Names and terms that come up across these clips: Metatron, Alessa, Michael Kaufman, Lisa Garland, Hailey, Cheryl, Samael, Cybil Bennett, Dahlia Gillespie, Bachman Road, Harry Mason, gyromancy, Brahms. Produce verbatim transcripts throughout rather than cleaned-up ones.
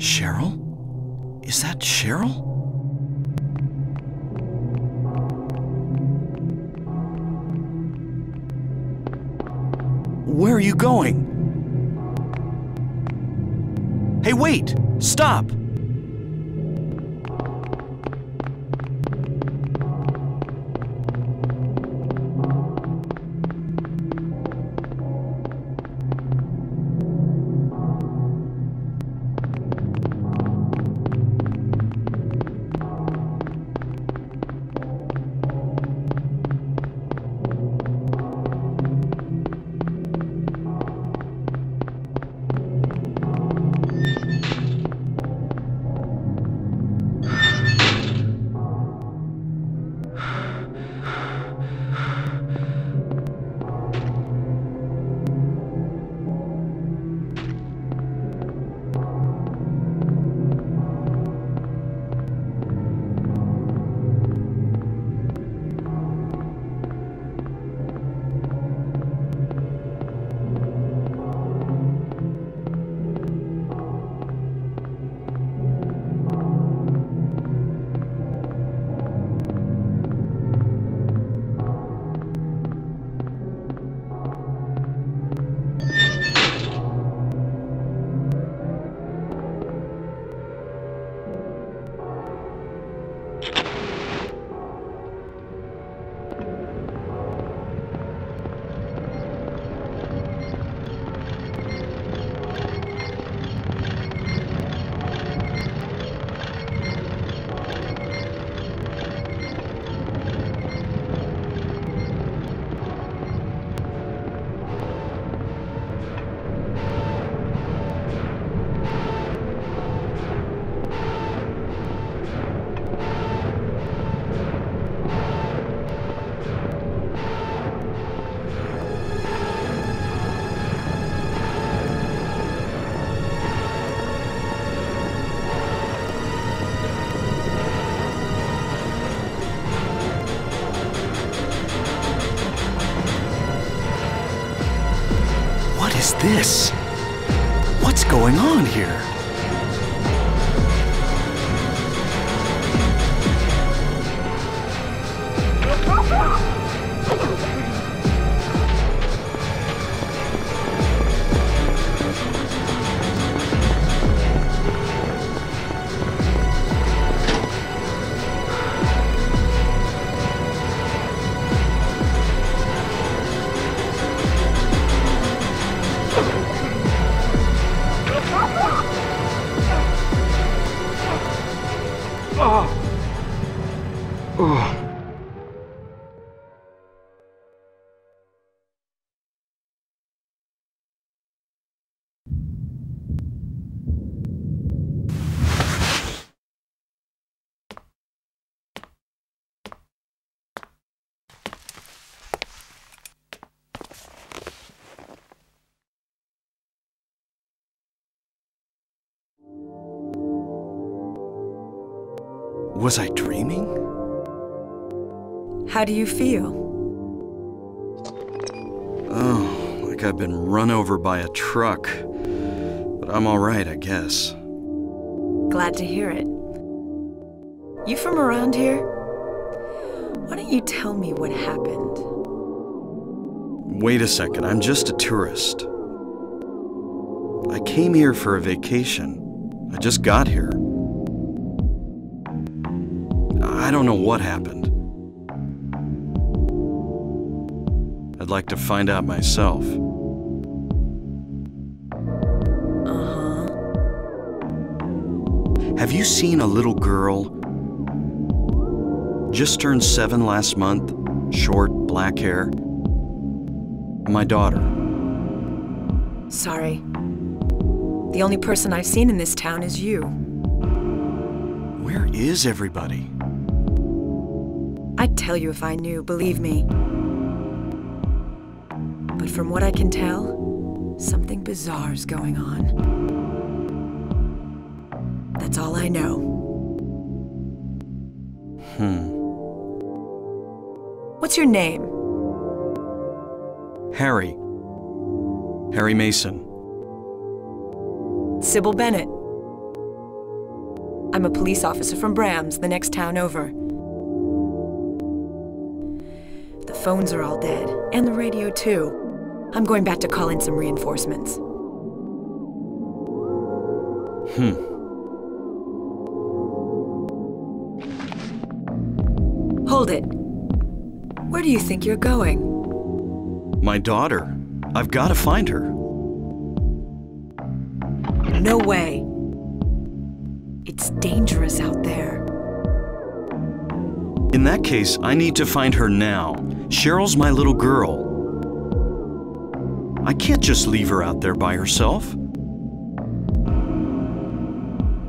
Cheryl? Is that Cheryl? Where are you going? Hey, wait! Stop! This? What's going on here? Was I dreaming? How do you feel? Oh, like I've been run over by a truck. But I'm all right, I guess. Glad to hear it. You from around here? Why don't you tell me what happened? Wait a second, I'm just a tourist. I came here for a vacation. I just got here. I don't know what happened. I'd like to find out myself. Uh-huh. Have you seen a little girl? Just turned seven last month, short, black hair. My daughter. Sorry. The only person I've seen in this town is you. Where is everybody? I'd tell you if I knew, believe me. But from what I can tell, something bizarre's going on. That's all I know. Hmm. What's your name? Harry. Harry Mason. Cybil Bennett. I'm a police officer from Brahms, the next town over. The phones are all dead, and the radio too. I'm going back to call in some reinforcements. Hmm. Hold it. Where do you think you're going? My daughter. I've got to find her. No way. It's dangerous out there. In that case, I need to find her now. Cheryl's my little girl. I can't just leave her out there by herself.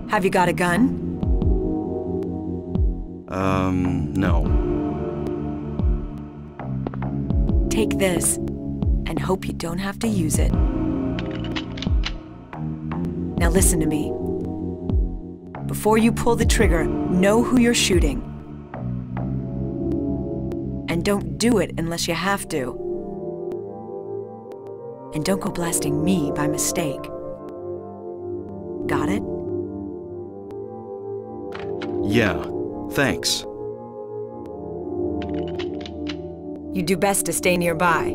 Have you got a gun? Um, no. Take this, and hope you don't have to use it. Now listen to me. Before you pull the trigger, know who you're shooting. And don't do it unless you have to. And don't go blasting me by mistake. Got it? Yeah. Thanks. You do best to stay nearby.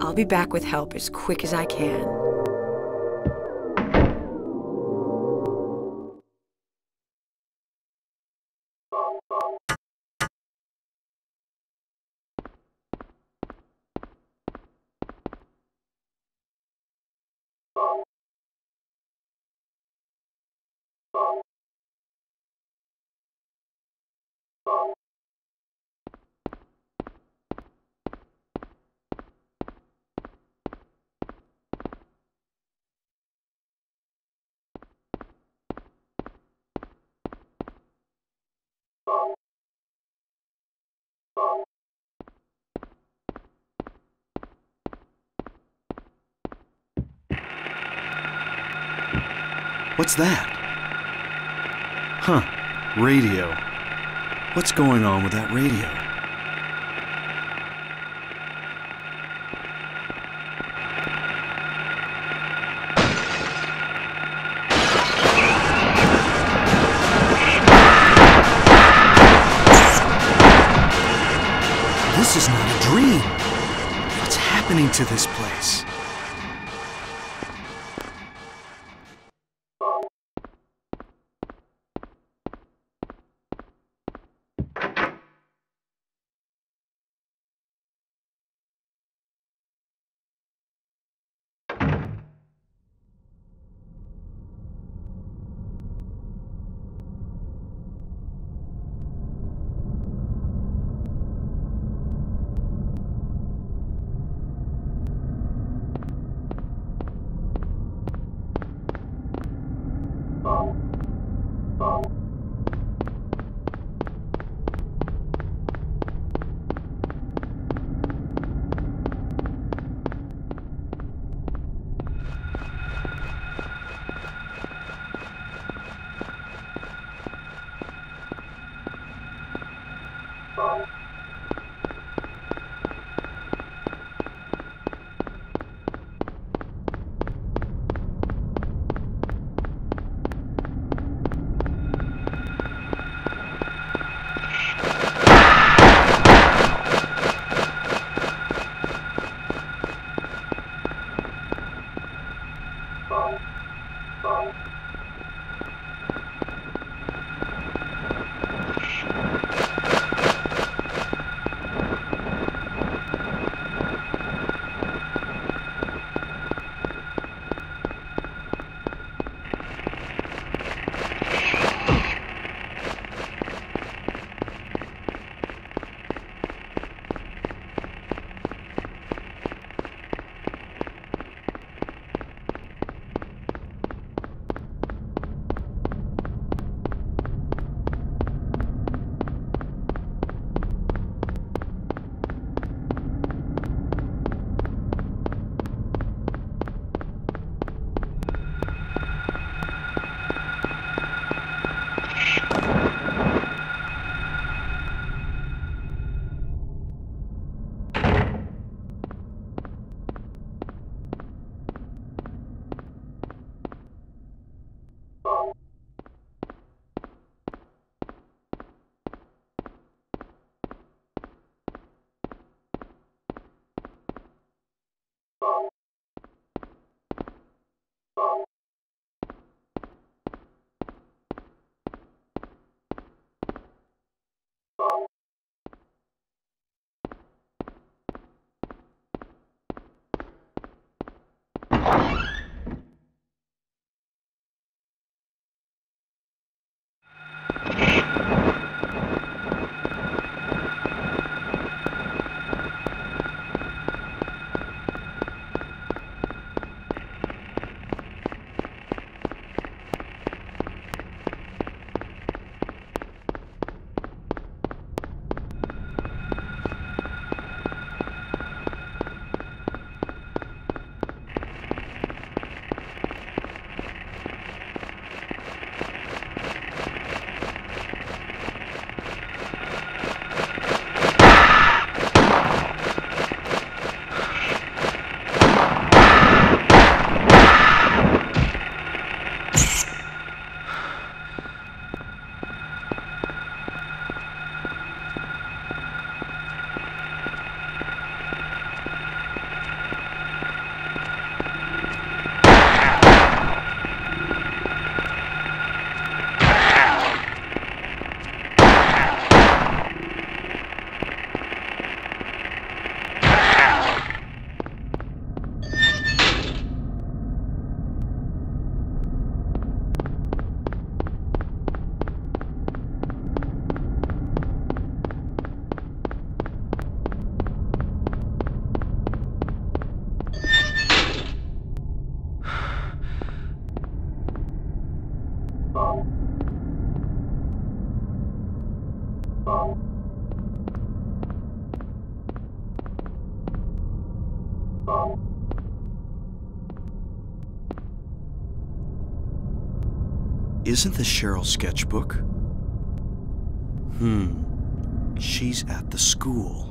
I'll be back with help as quick as I can. What's that? Huh. Radio. What's going on with that radio? This is not a dream. What's happening to this place? Isn't this Cheryl's sketchbook? Hmm. She's at the school.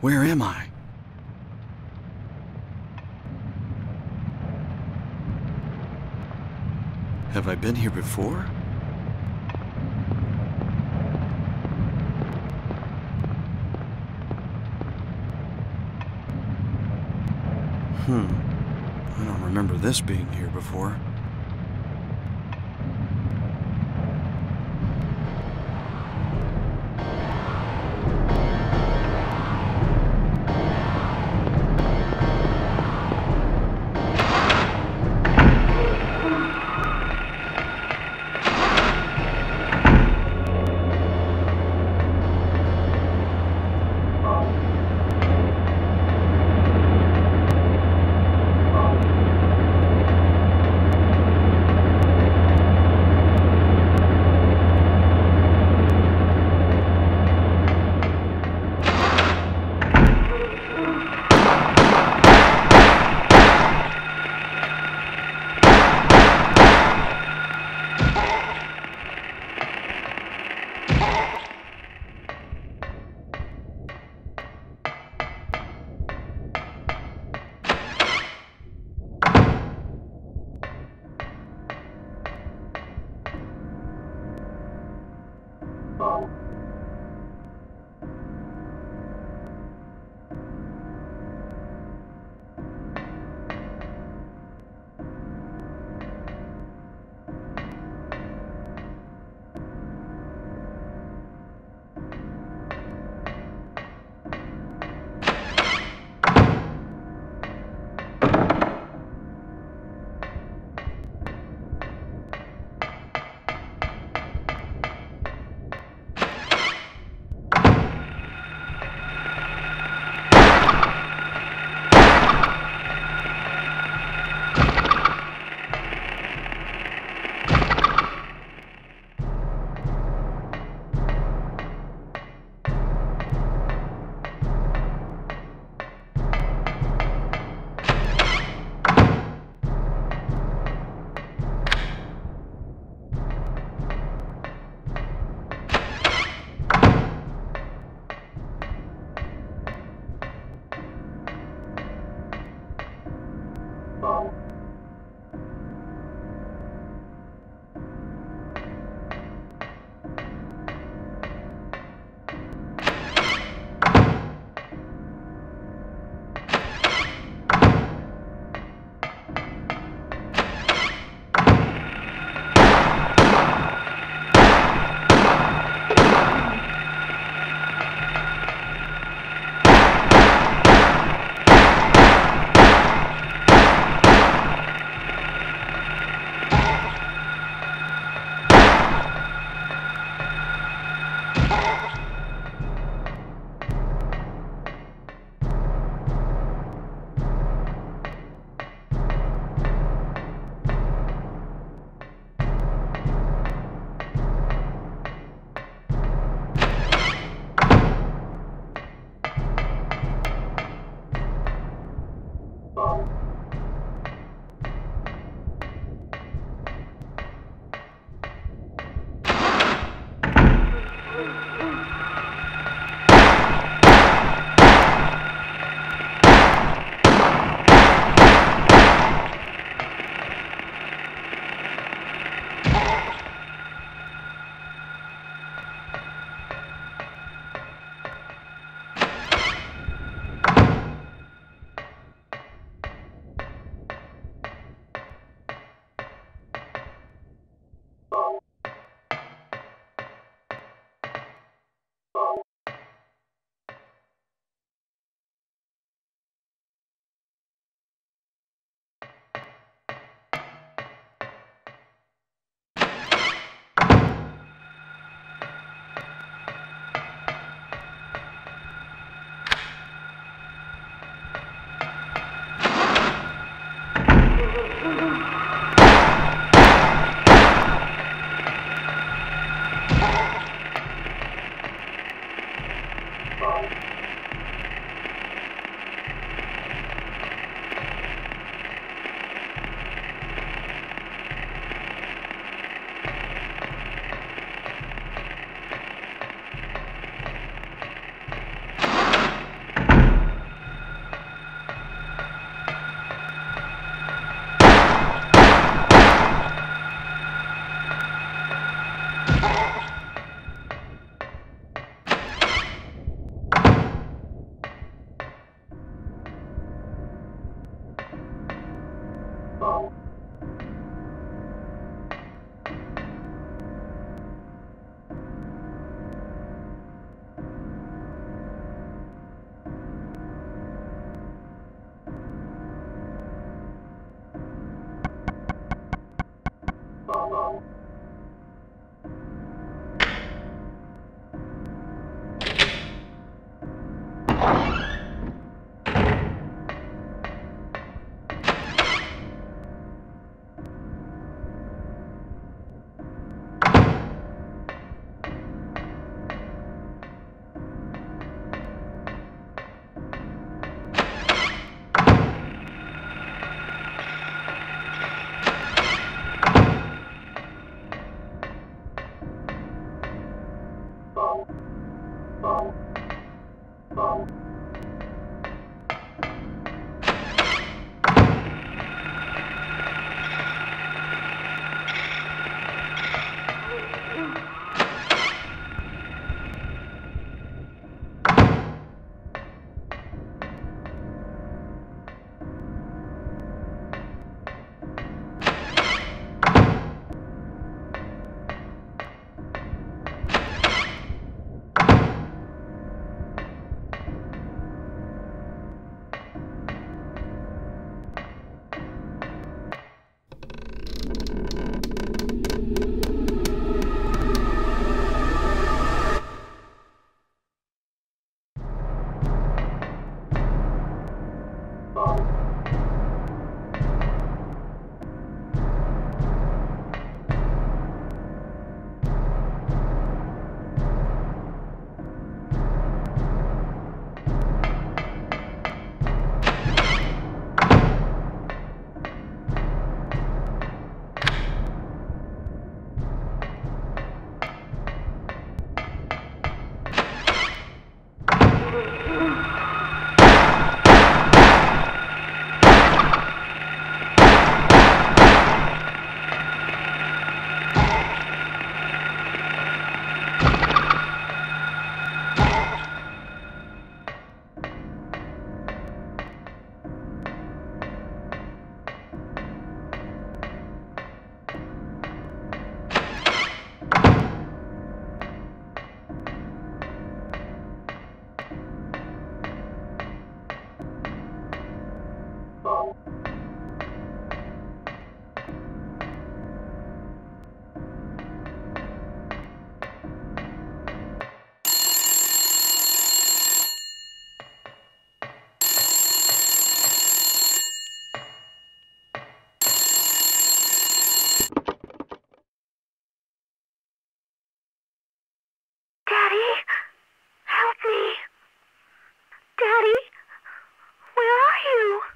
Where am I? Have I been here before? Hmm. I don't remember this being here before.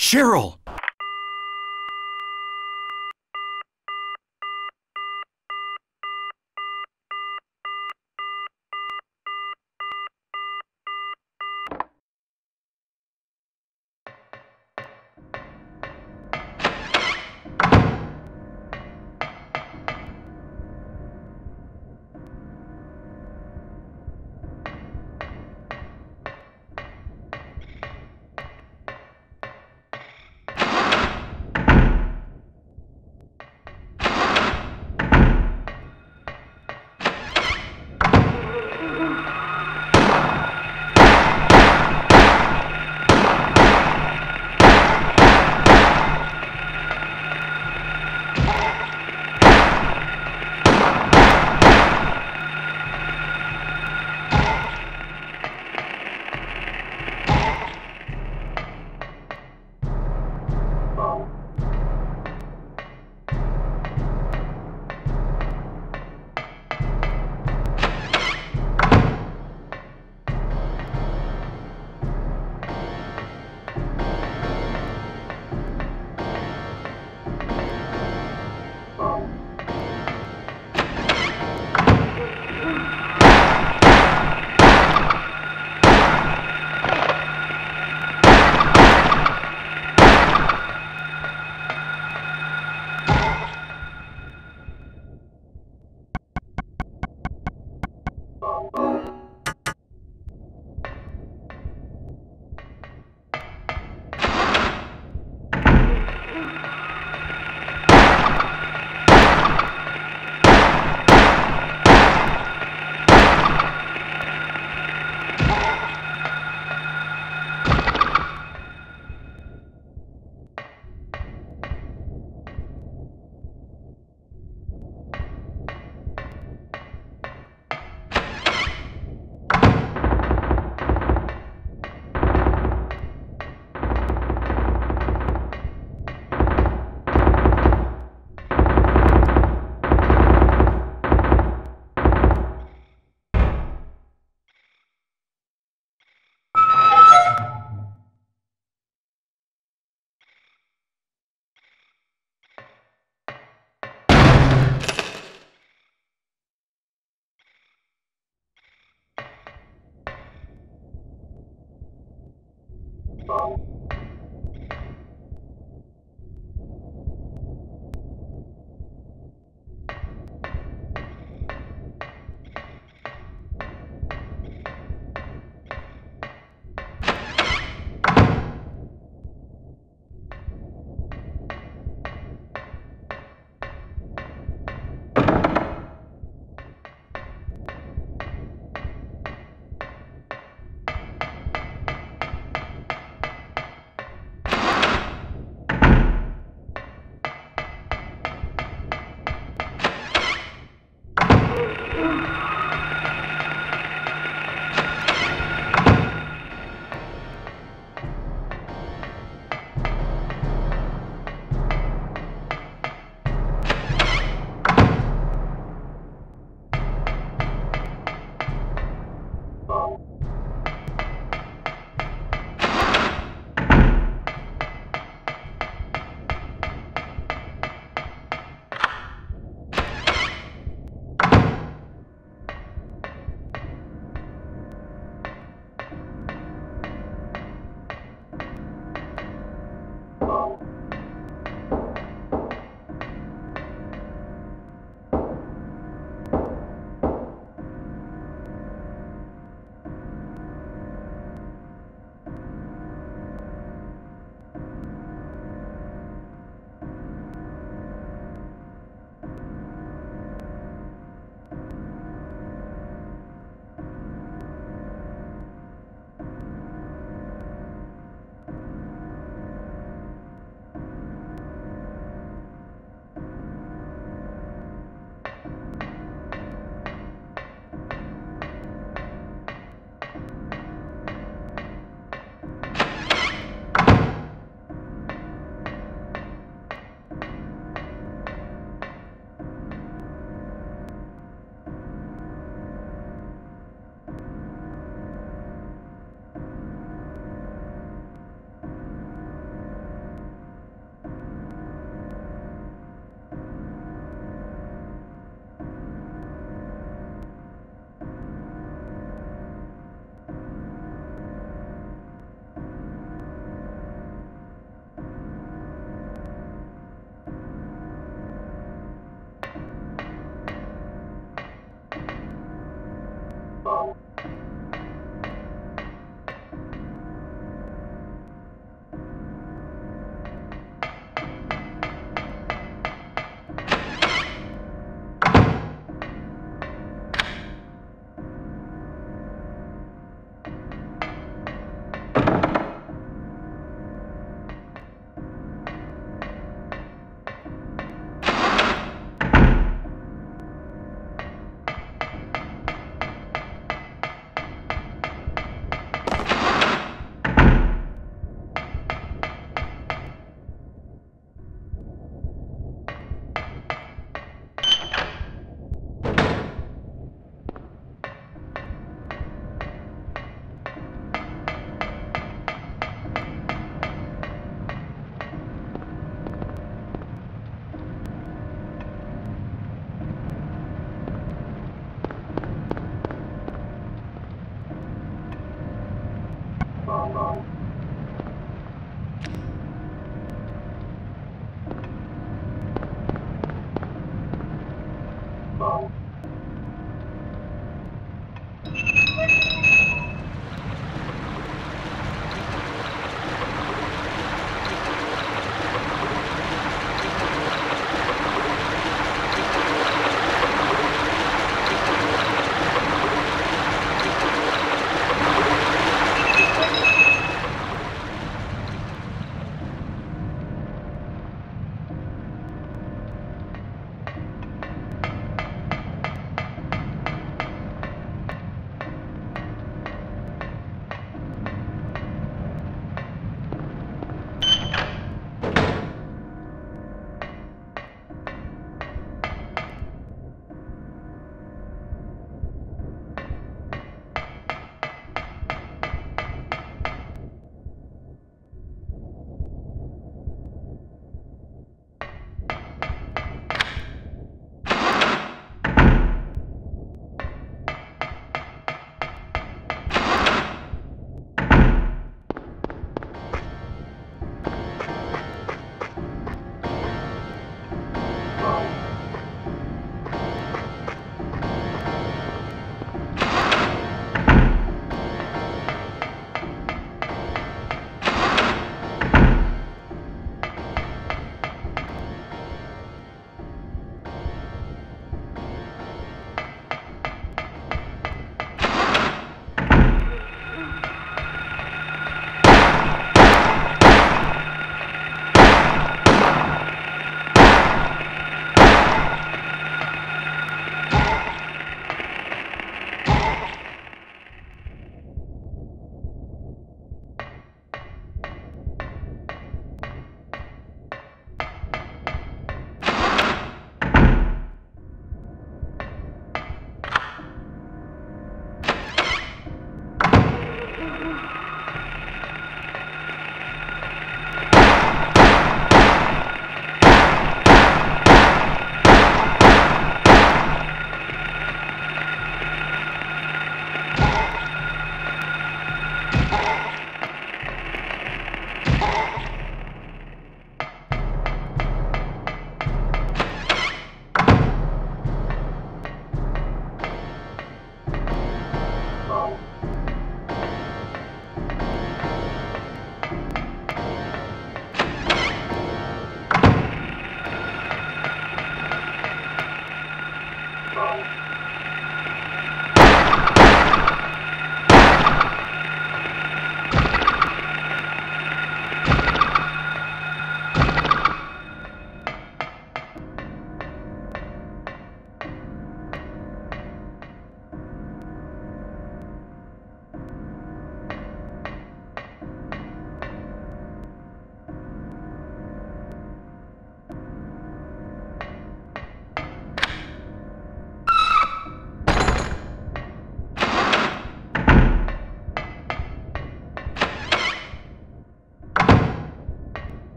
Cheryl!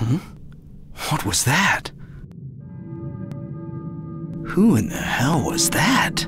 Hmm? What was that? Who in the hell was that?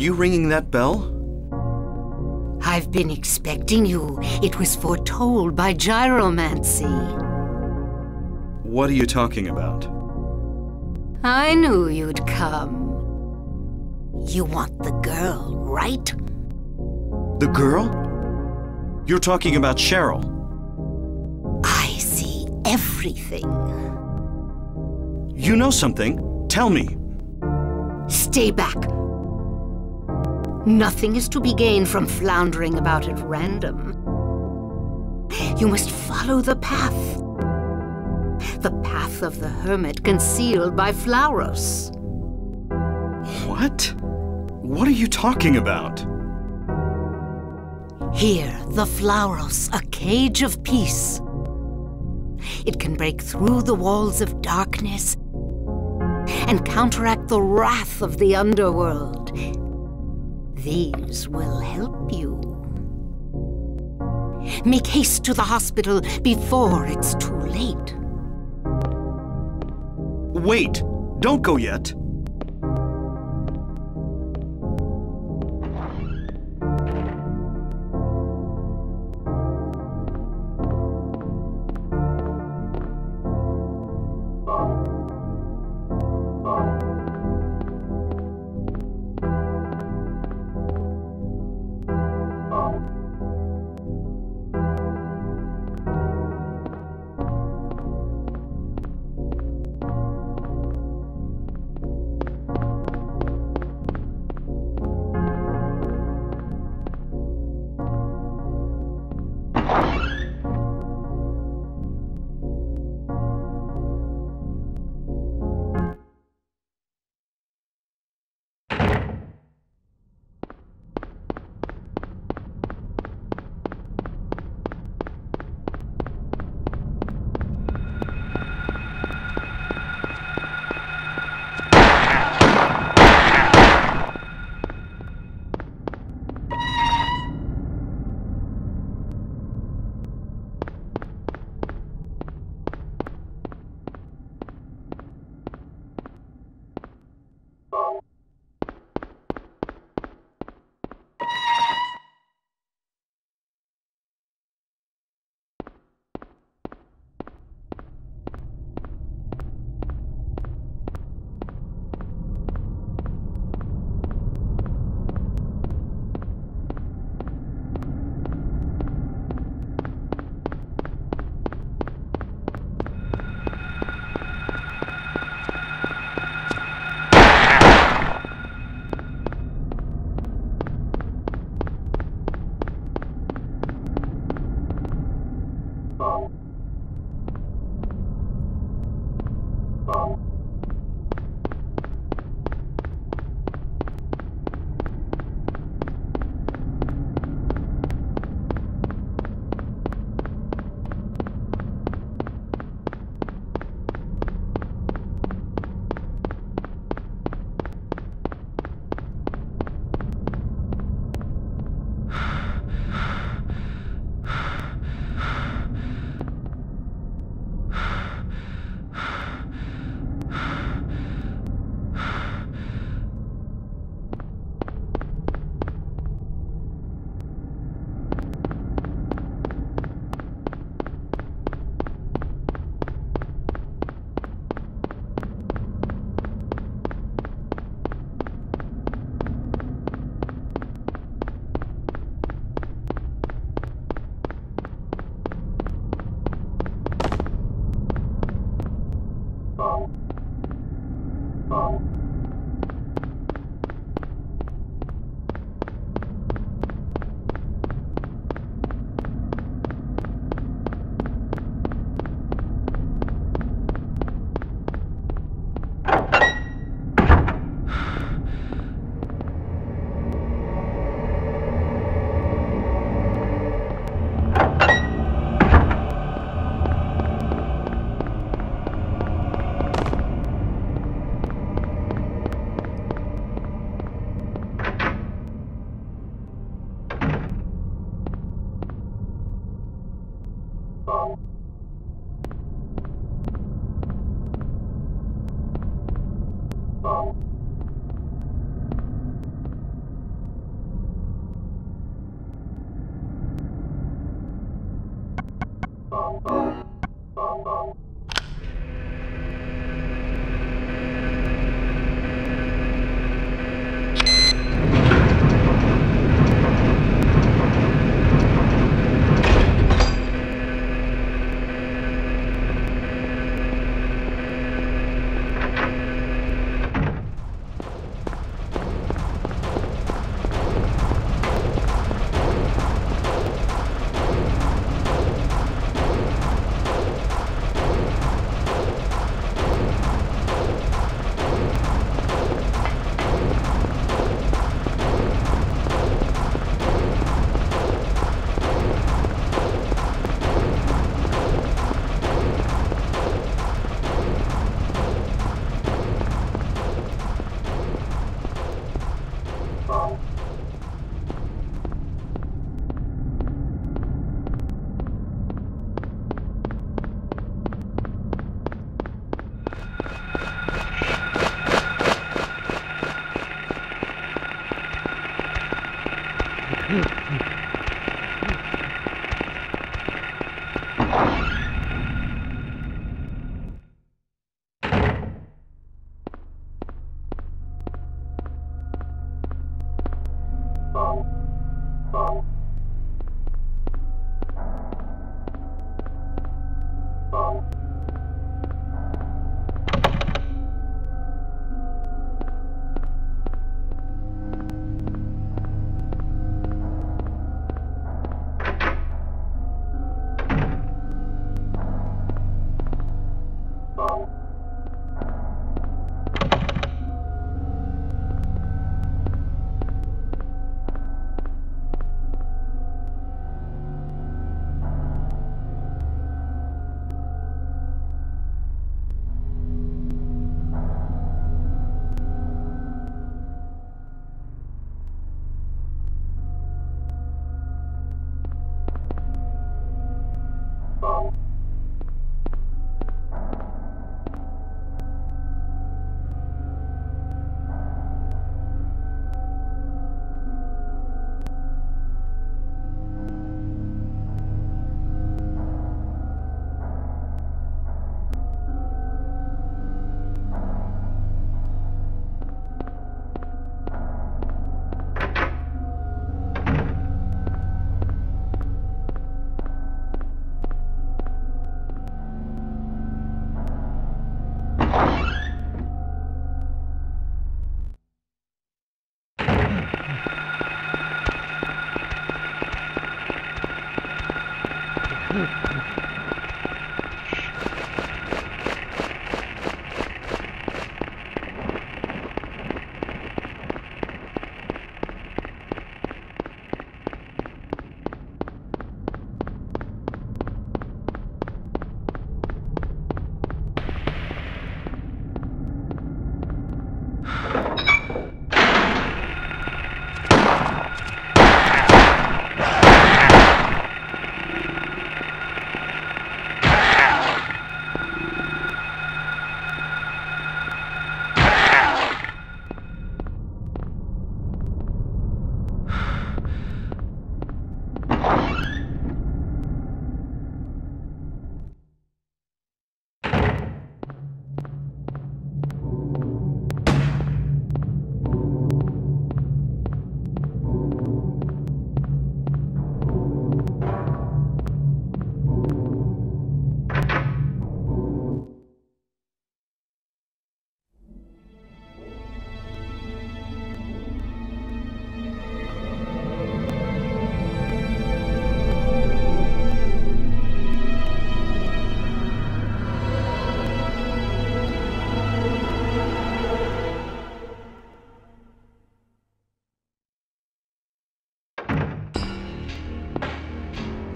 you ringing that bell? I've been expecting you. It was foretold by gyromancy. What are you talking about? I knew you'd come. You want the girl, right? The girl? You're talking about Cheryl. I see everything. You know something? Tell me. Stay back. Nothing is to be gained from floundering about at random. You must follow the path. The path of the hermit concealed by flowers. What? What are you talking about? Here, the flowers, a cage of peace. It can break through the walls of darkness and counteract the wrath of the underworld. These will help you. Make haste to the hospital before it's too late. Wait! Don't go yet!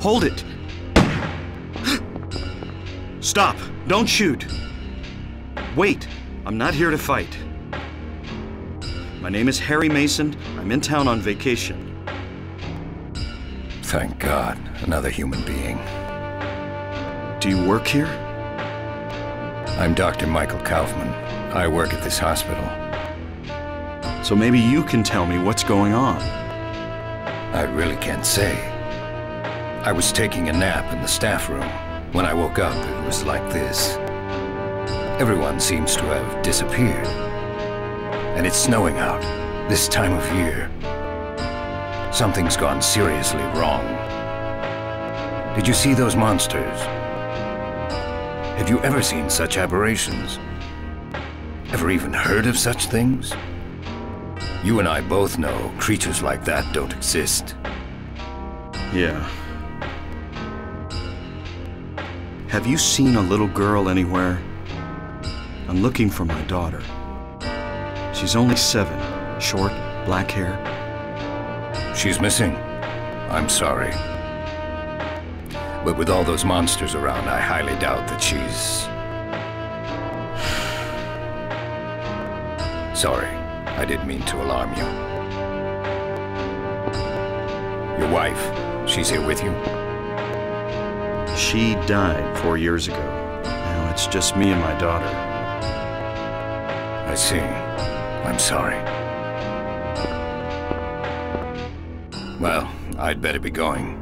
Hold it! Stop! Don't shoot! Wait! I'm not here to fight. My name is Harry Mason. I'm in town on vacation. Thank God, another human being. Do you work here? I'm Doctor Michael Kaufman. I work at this hospital. So maybe you can tell me what's going on. I really can't say. I was taking a nap in the staff room. When I woke up, it was like this. Everyone seems to have disappeared. And it's snowing out, this time of year. Something's gone seriously wrong. Did you see those monsters? Have you ever seen such aberrations? Ever even heard of such things? You and I both know creatures like that don't exist. Yeah. Have you seen a little girl anywhere? I'm looking for my daughter. She's only seven, short, black hair. She's missing. I'm sorry. But with all those monsters around, I highly doubt that she's... Sorry, I didn't mean to alarm you. Your wife, she's here with you? She died four years ago. Now it's just me and my daughter. I see. I'm sorry. Well, I'd better be going.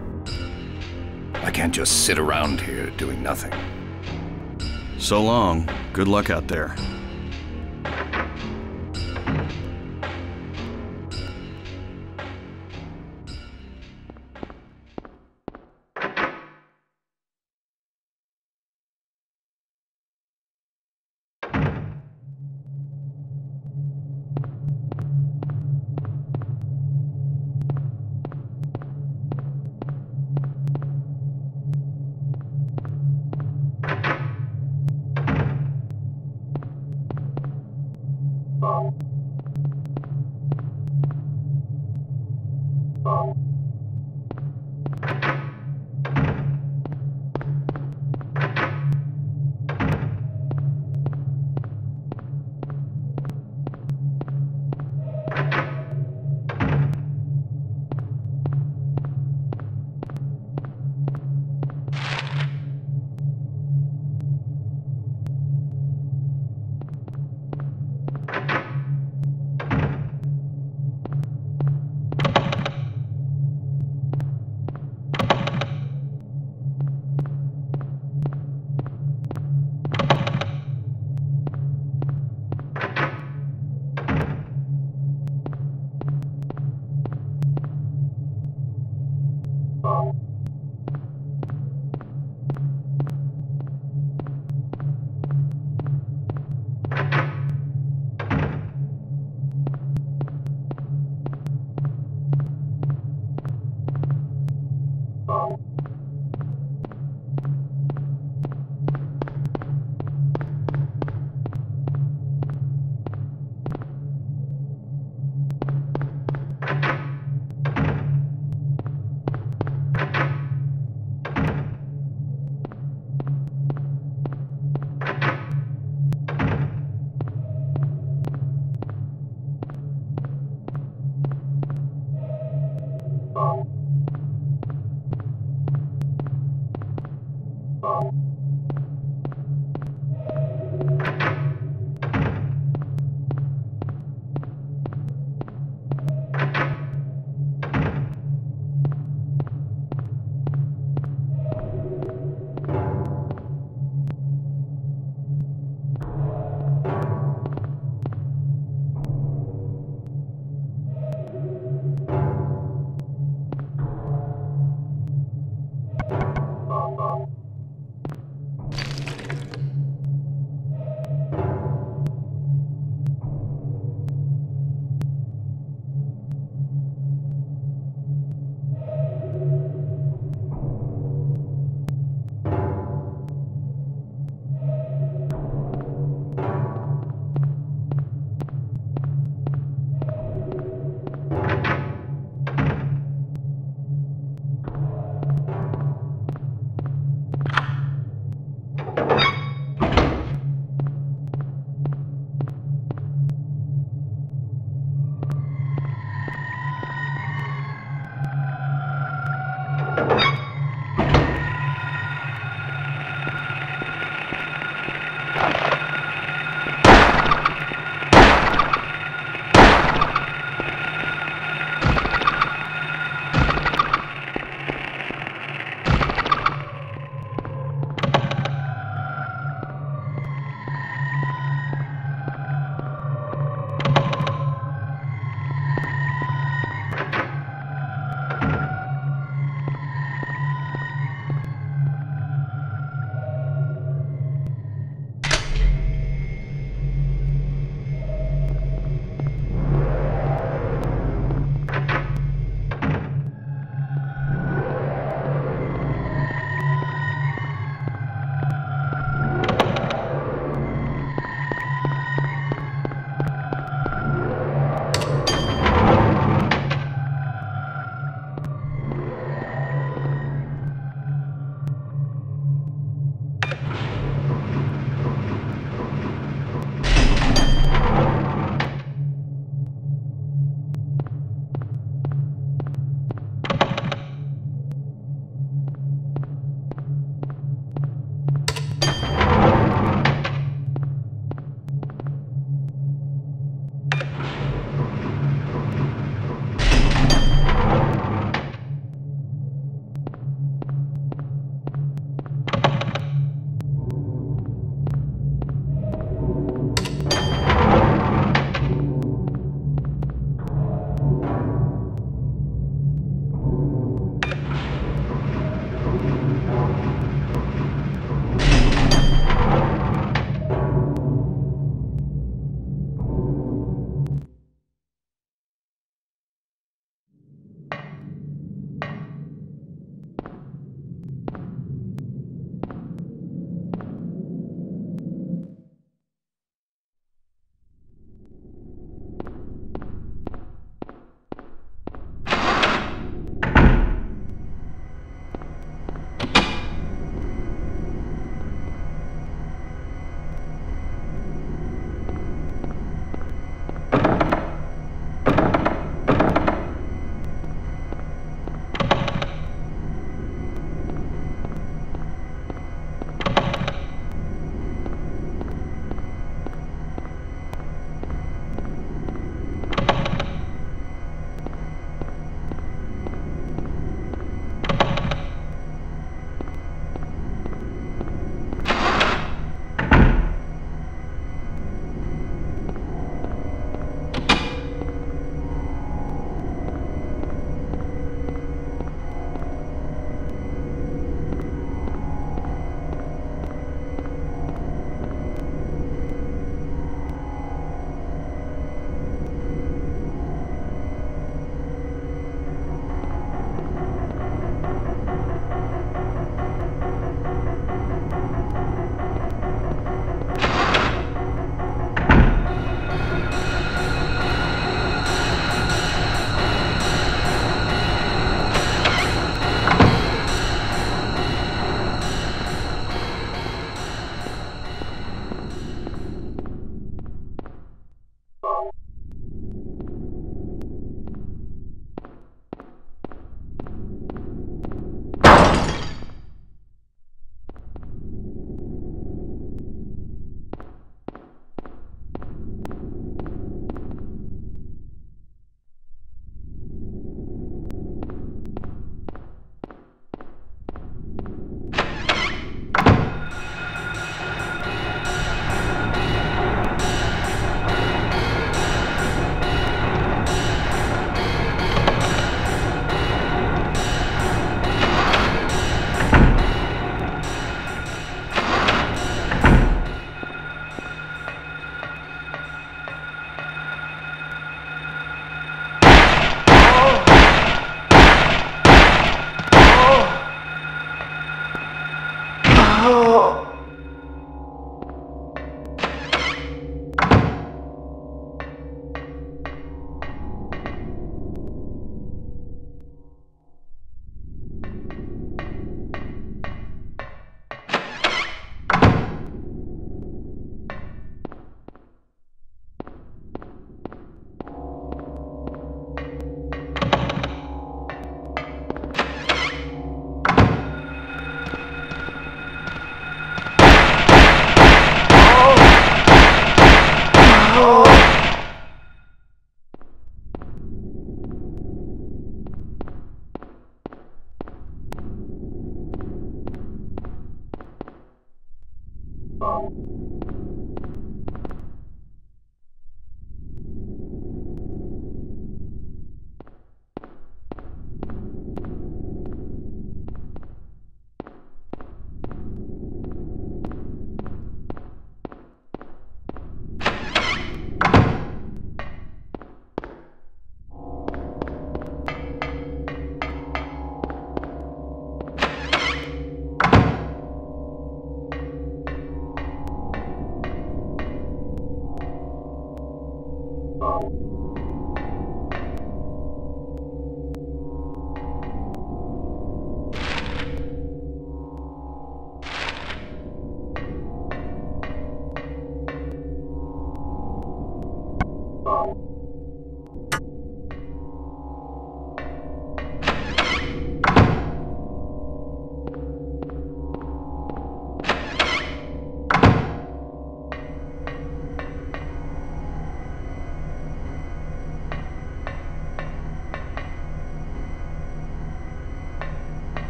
I can't just sit around here doing nothing. So long. Good luck out there.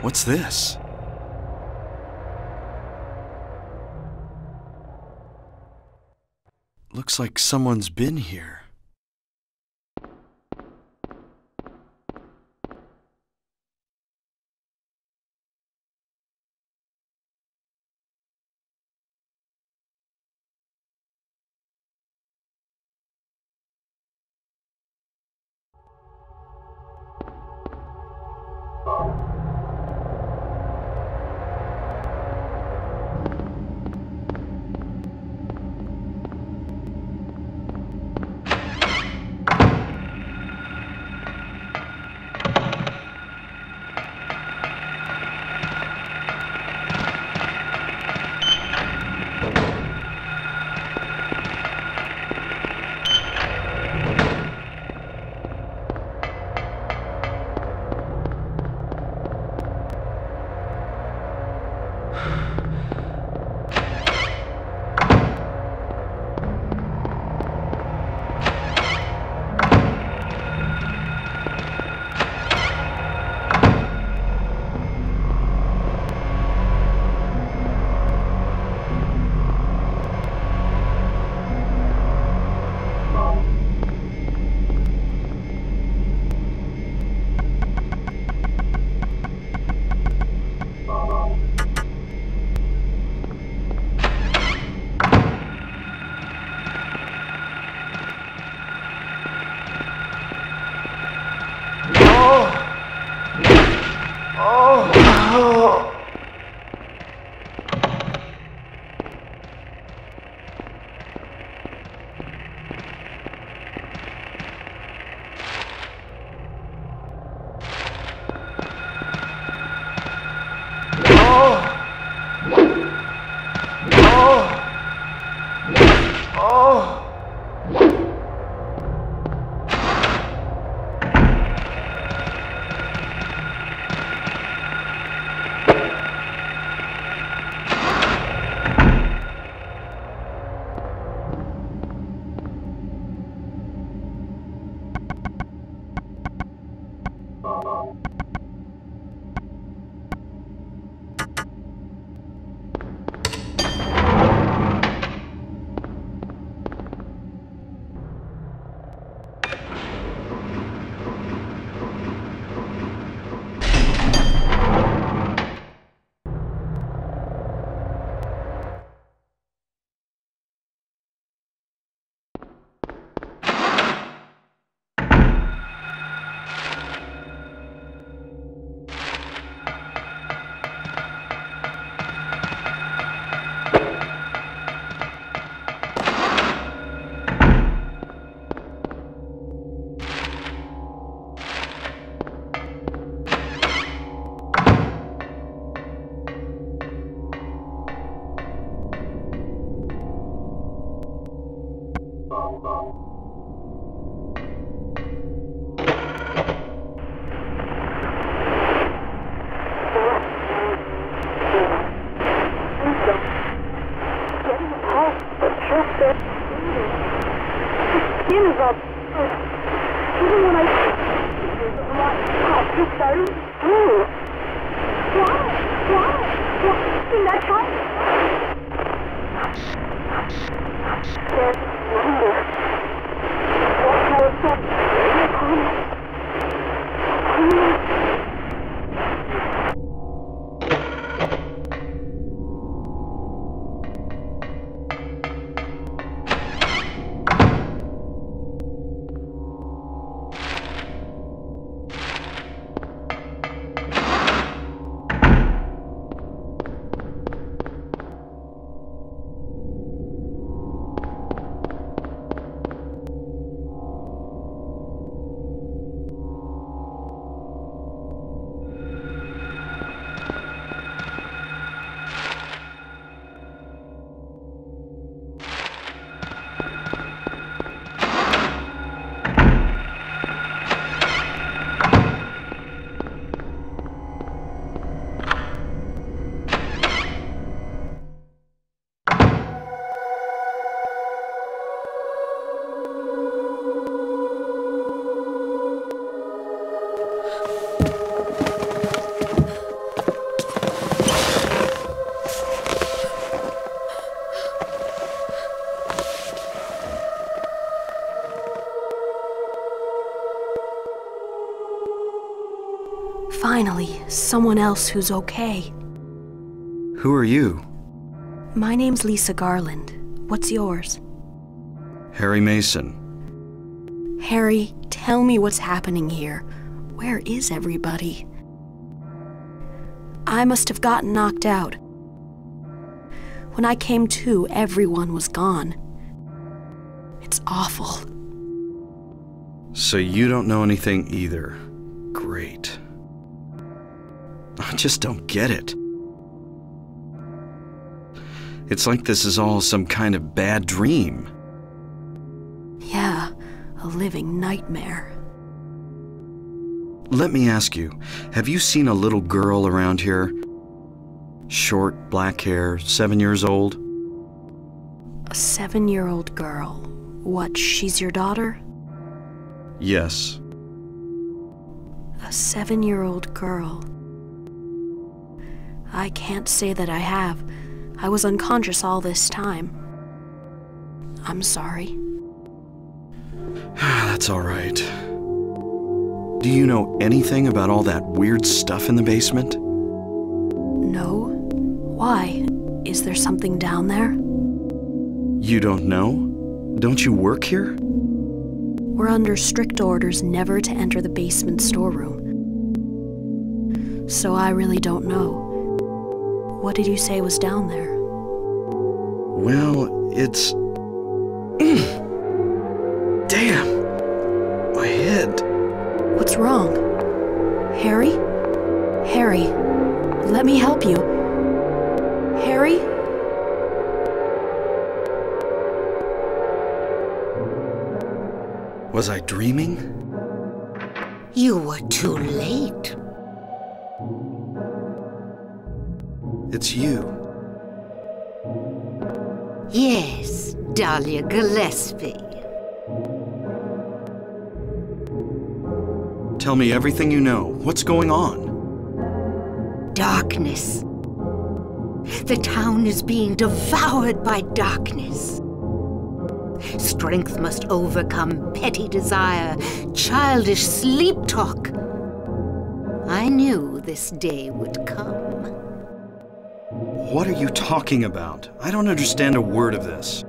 What's this? Looks like someone's been here. Finally, someone else who's okay. Who are you? My name's Lisa Garland. What's yours? Harry Mason. Harry, tell me what's happening here. Where is everybody? I must have gotten knocked out. When I came to, everyone was gone. It's awful. So you don't know anything either. Great. I just don't get it. It's like this is all some kind of bad dream. Yeah, a living nightmare. Let me ask you, have you seen a little girl around here? Short, black hair, seven years old? A seven-year-old girl. What, she's your daughter? Yes. A seven-year-old girl. I can't say that I have. I was unconscious all this time. I'm sorry. That's all right. Do you know anything about all that weird stuff in the basement? No. Why? Is there something down there? You don't know? Don't you work here? We're under strict orders never to enter the basement storeroom. So I really don't know. What did you say was down there? Well, it's... Damn! My head! What's wrong? Harry? Harry, let me help you. Harry? Was I dreaming? You were too late. It's you. Yes, Dahlia Gillespie. Tell me everything you know. What's going on? Darkness. The town is being devoured by darkness. Strength must overcome petty desire, childish sleep talk. I knew this day would come. What are you talking about? I don't understand a word of this.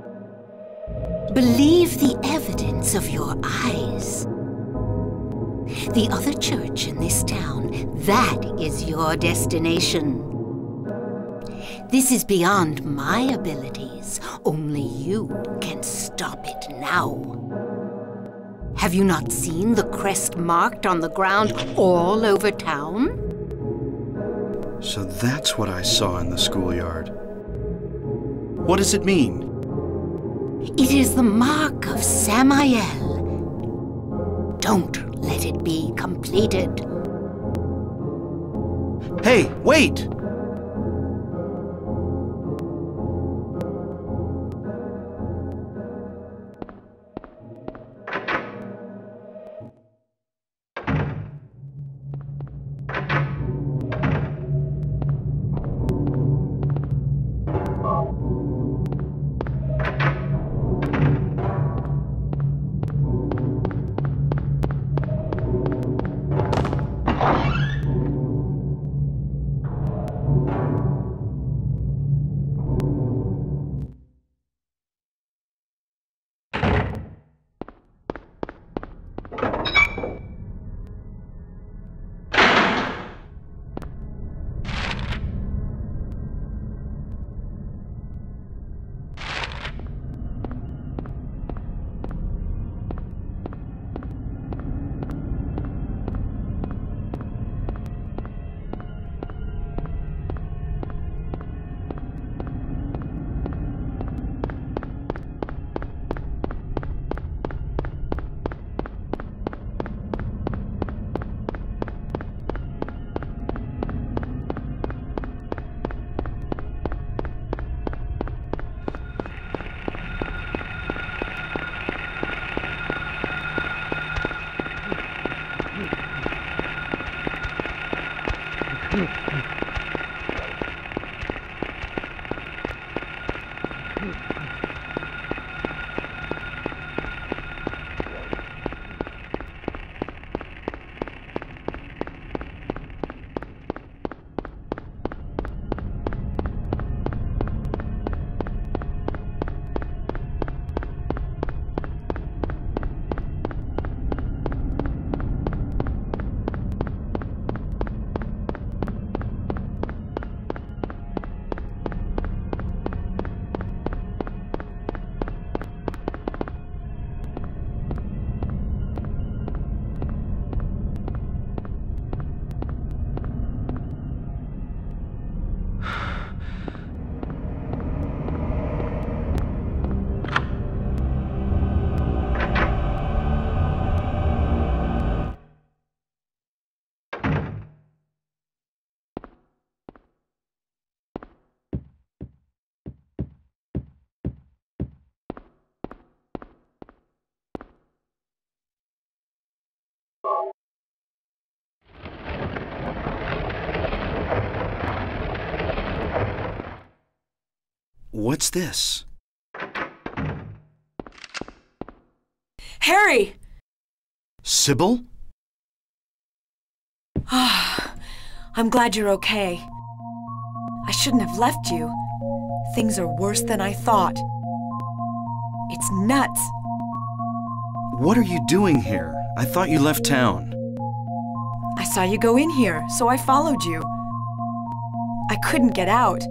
Believe the evidence of your eyes. The other church in this town, that is your destination. This is beyond my abilities. Only you can stop it now. Have you not seen the crest marked on the ground all over town? So that's what I saw in the schoolyard. What does it mean? It is the mark of Samael. Don't let it be completed. Hey, wait! What's this? Harry! Cybil? Ah, I'm glad you're okay. I shouldn't have left you. Things are worse than I thought. It's nuts. What are you doing here? I thought you left town. I saw you go in here, so I followed you. I couldn't get out.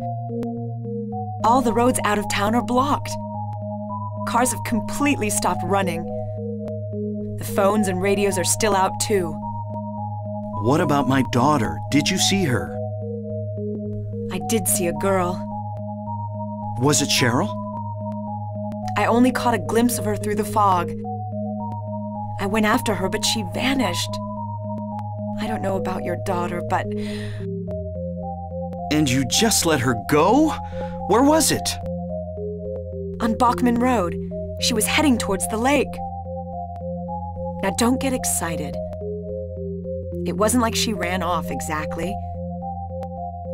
All the roads out of town are blocked. Cars have completely stopped running. The phones and radios are still out too. What about my daughter? Did you see her? I did see a girl. Was it Cheryl? I only caught a glimpse of her through the fog. I went after her, but she vanished. I don't know about your daughter, but... And you just let her go? Where was it? On Bachman Road. She was heading towards the lake. Now don't get excited. It wasn't like she ran off exactly.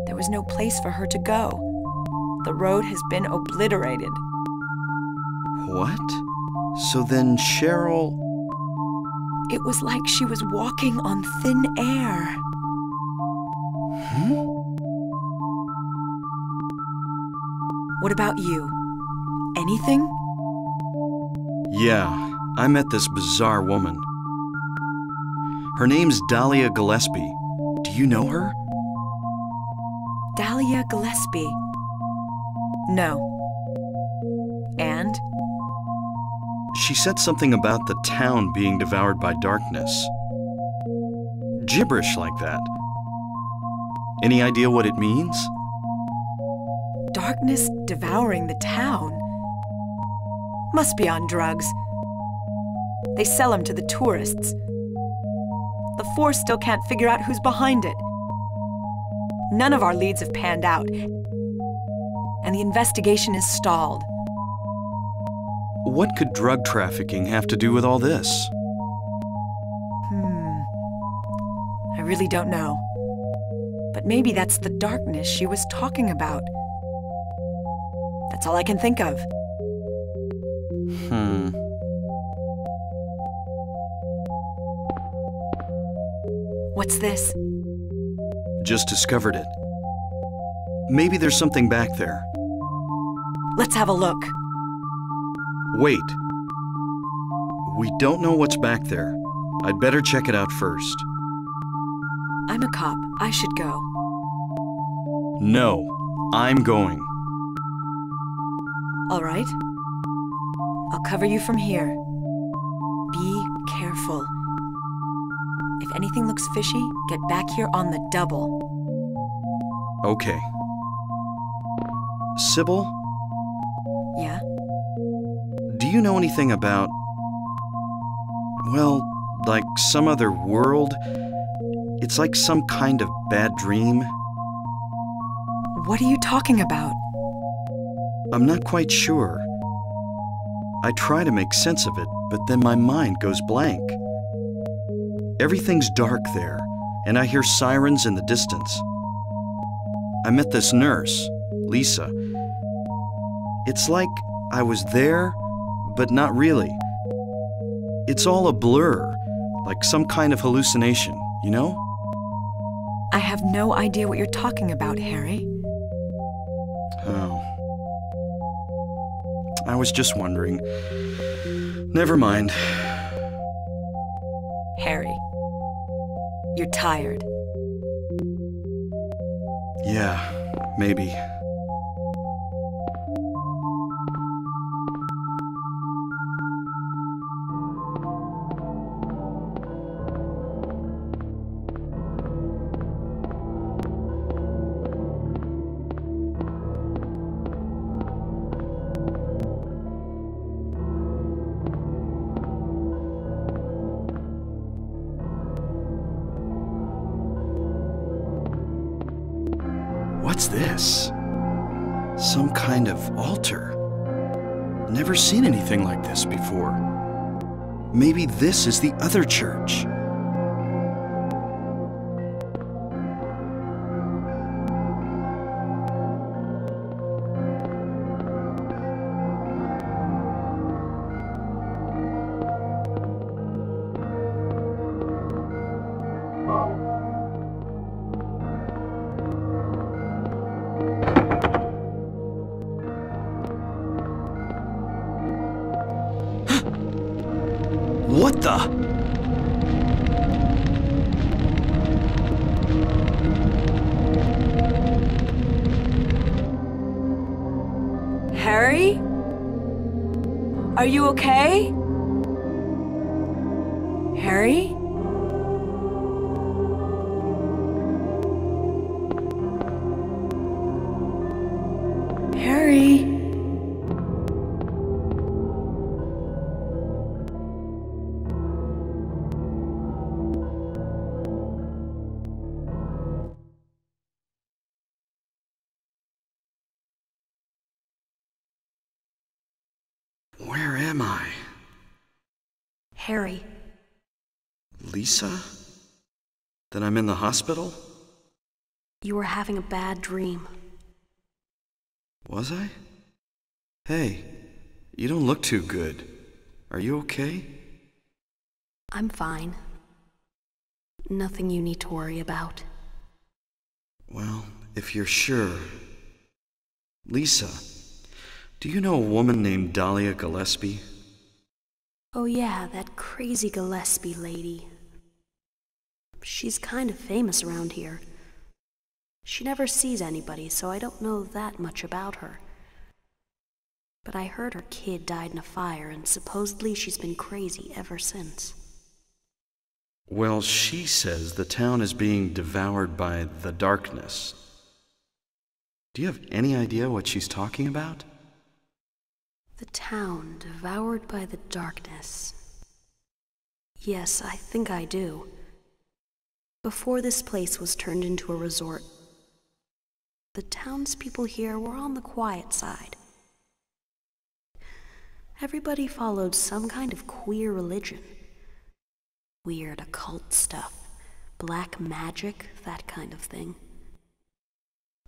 There was no place for her to go. The road has been obliterated. What? So then Cheryl... It was like she was walking on thin air. Hmm? What about you? Anything? Yeah, I met this bizarre woman. Her name's Dahlia Gillespie. Do you know her? Dahlia Gillespie? No. And? She said something about the town being devoured by darkness. Gibberish like that. Any idea what it means? Darkness devouring the town? Must be on drugs. They sell them to the tourists. The force still can't figure out who's behind it. None of our leads have panned out, and the investigation is stalled. What could drug trafficking have to do with all this? Hmm. I really don't know. But maybe that's the darkness she was talking about. That's all I can think of. Hmm. What's this? Just discovered it. Maybe there's something back there. Let's have a look. Wait. We don't know what's back there. I'd better check it out first. I'm a cop. I should go. No, I'm going. All right. I'll cover you from here. Be careful. If anything looks fishy, get back here on the double. Okay. Cybil? Yeah? Do you know anything about... Well, like some other world? It's like some kind of bad dream. What are you talking about? I'm not quite sure. I try to make sense of it, but then my mind goes blank. Everything's dark there, and I hear sirens in the distance. I met this nurse, Lisa. It's like I was there, but not really. It's all a blur, like some kind of hallucination, you know? I have no idea what you're talking about, Harry. Oh. I was just wondering. Never mind. Harry, you're tired. Yeah, maybe. What's this? Some kind of altar. Never seen anything like this before. Maybe this is the other church. What the? Harry? Are you okay? Harry? Harry? Where am I? Harry. Lisa? Then I'm in the hospital? You were having a bad dream. Was I? Hey, you don't look too good. Are you okay? I'm fine. Nothing you need to worry about. Well, if you're sure. Lisa, do you know a woman named Dahlia Gillespie? Oh yeah, that crazy Gillespie lady. She's kind of famous around here. She never sees anybody, so I don't know that much about her. But I heard her kid died in a fire, and supposedly she's been crazy ever since. Well, she says the town is being devoured by the darkness. Do you have any idea what she's talking about? The town devoured by the darkness. Yes, I think I do. Before this place was turned into a resort, the townspeople here were on the quiet side. Everybody followed some kind of queer religion. Weird occult stuff, black magic, that kind of thing.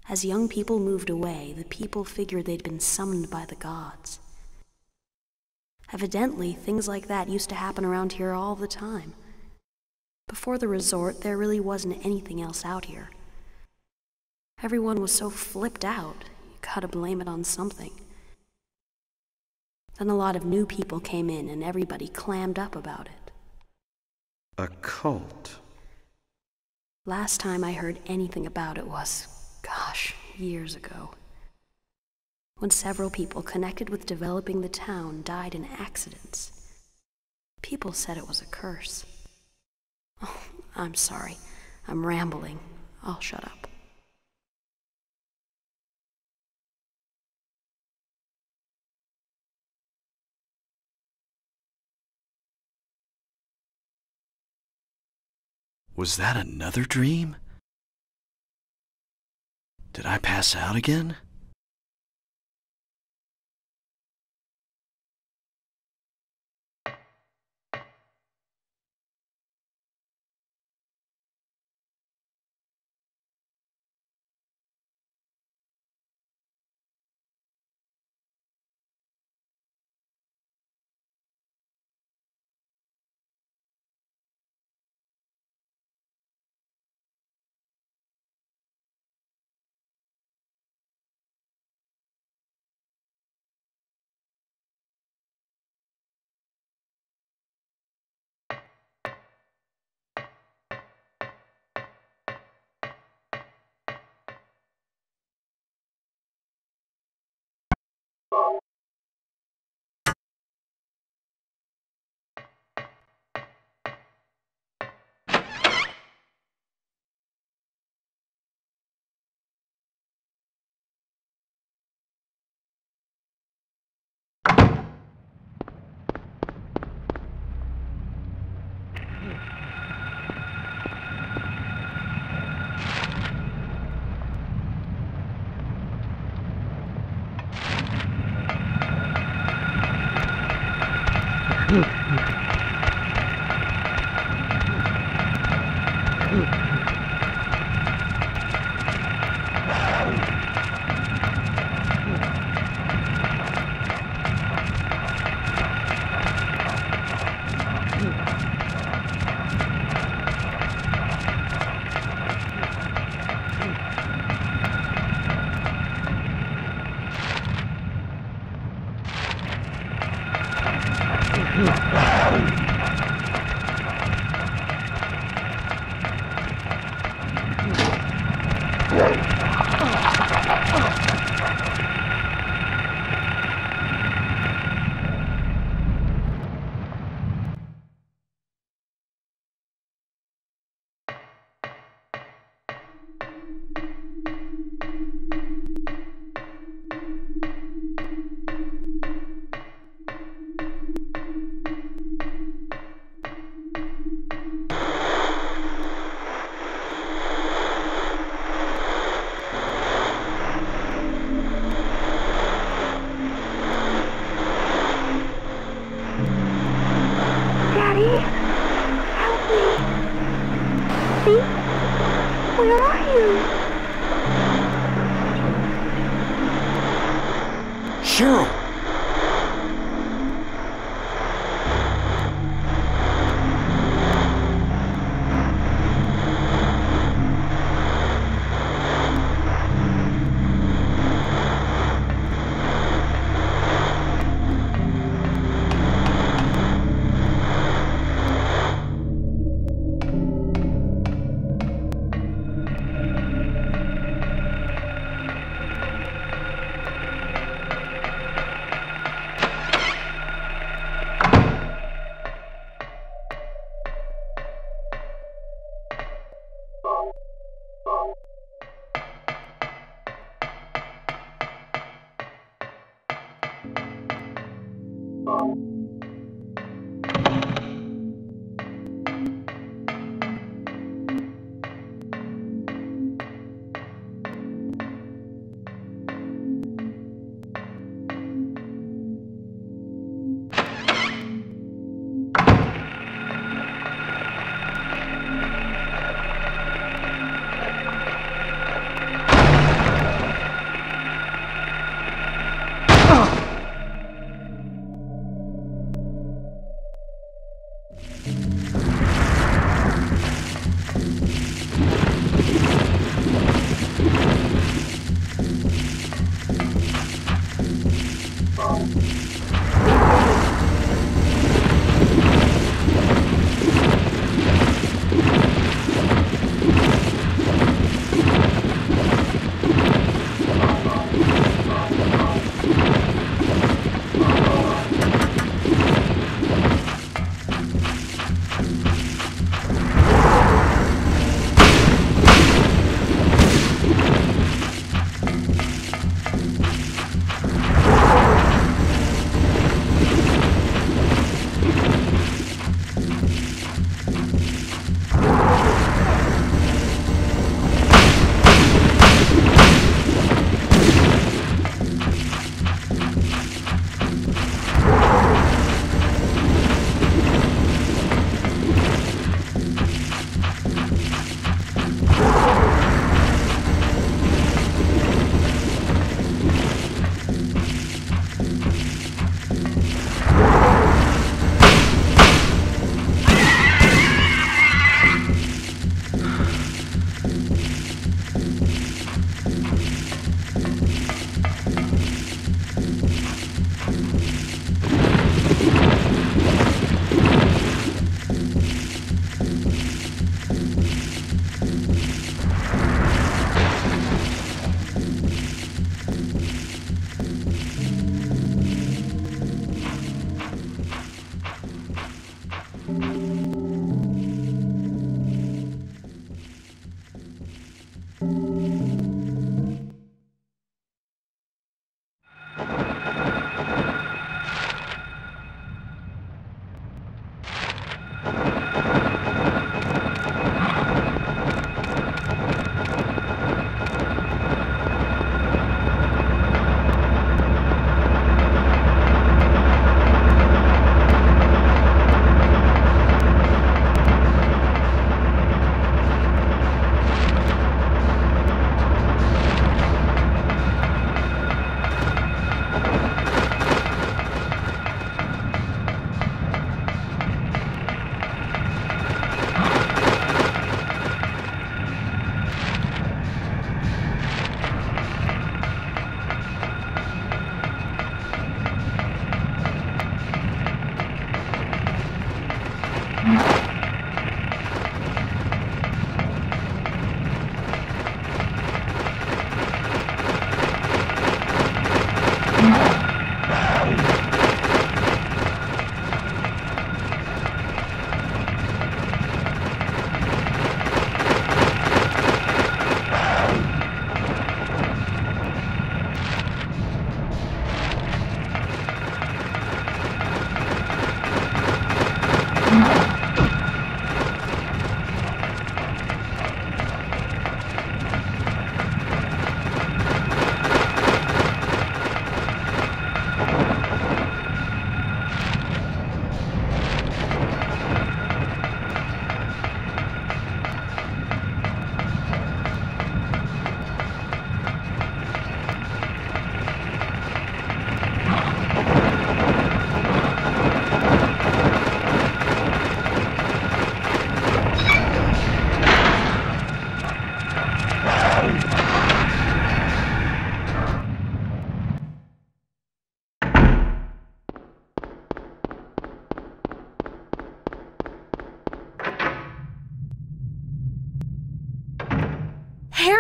As young people moved away, the people figured they'd been summoned by the gods. Evidently, things like that used to happen around here all the time. Before the resort, there really wasn't anything else out here. Everyone was so flipped out, you gotta blame it on something. Then a lot of new people came in and everybody clammed up about it. A cult? Last time I heard anything about it was, gosh, years ago. When several people connected with developing the town died in accidents. People said it was a curse. Oh, I'm sorry. I'm rambling. I'll shut up. Was that another dream? Did I pass out again? Where are you? Cheryl!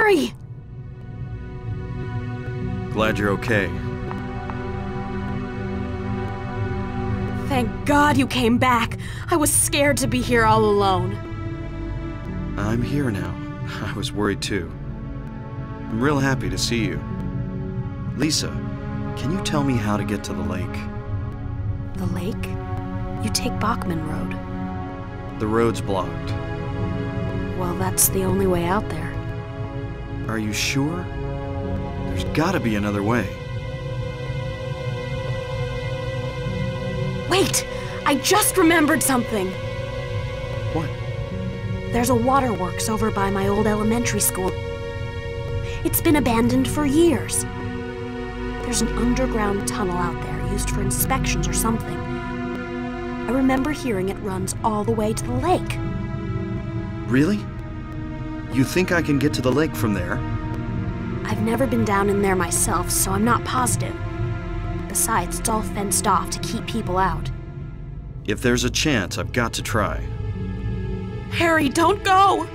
Harry! Glad you're okay. Thank God you came back. I was scared to be here all alone. I'm here now. I was worried too. I'm real happy to see you. Lisa, can you tell me how to get to the lake? The lake? You take Bachman Road. The road's blocked. Well, that's the only way out there. Are you sure? There's gotta be another way. Wait! I just remembered something! What? There's a waterworks over by my old elementary school. It's been abandoned for years. There's an underground tunnel out there used for inspections or something. I remember hearing it runs all the way to the lake. Really? You think I can get to the lake from there? I've never been down in there myself, so I'm not positive. Besides, it's all fenced off to keep people out. If there's a chance, I've got to try. Harry, don't go!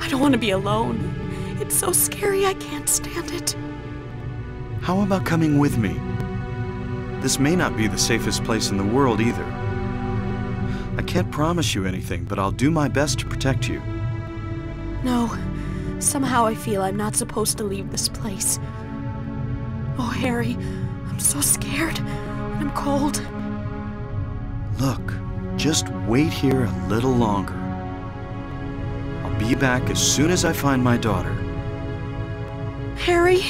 I don't want to be alone. It's so scary, I can't stand it. How about coming with me? This may not be the safest place in the world either. I can't promise you anything, but I'll do my best to protect you. No. Somehow I feel I'm not supposed to leave this place. Oh, Harry, I'm so scared. I'm cold. Look, just wait here a little longer. I'll be back as soon as I find my daughter. Harry?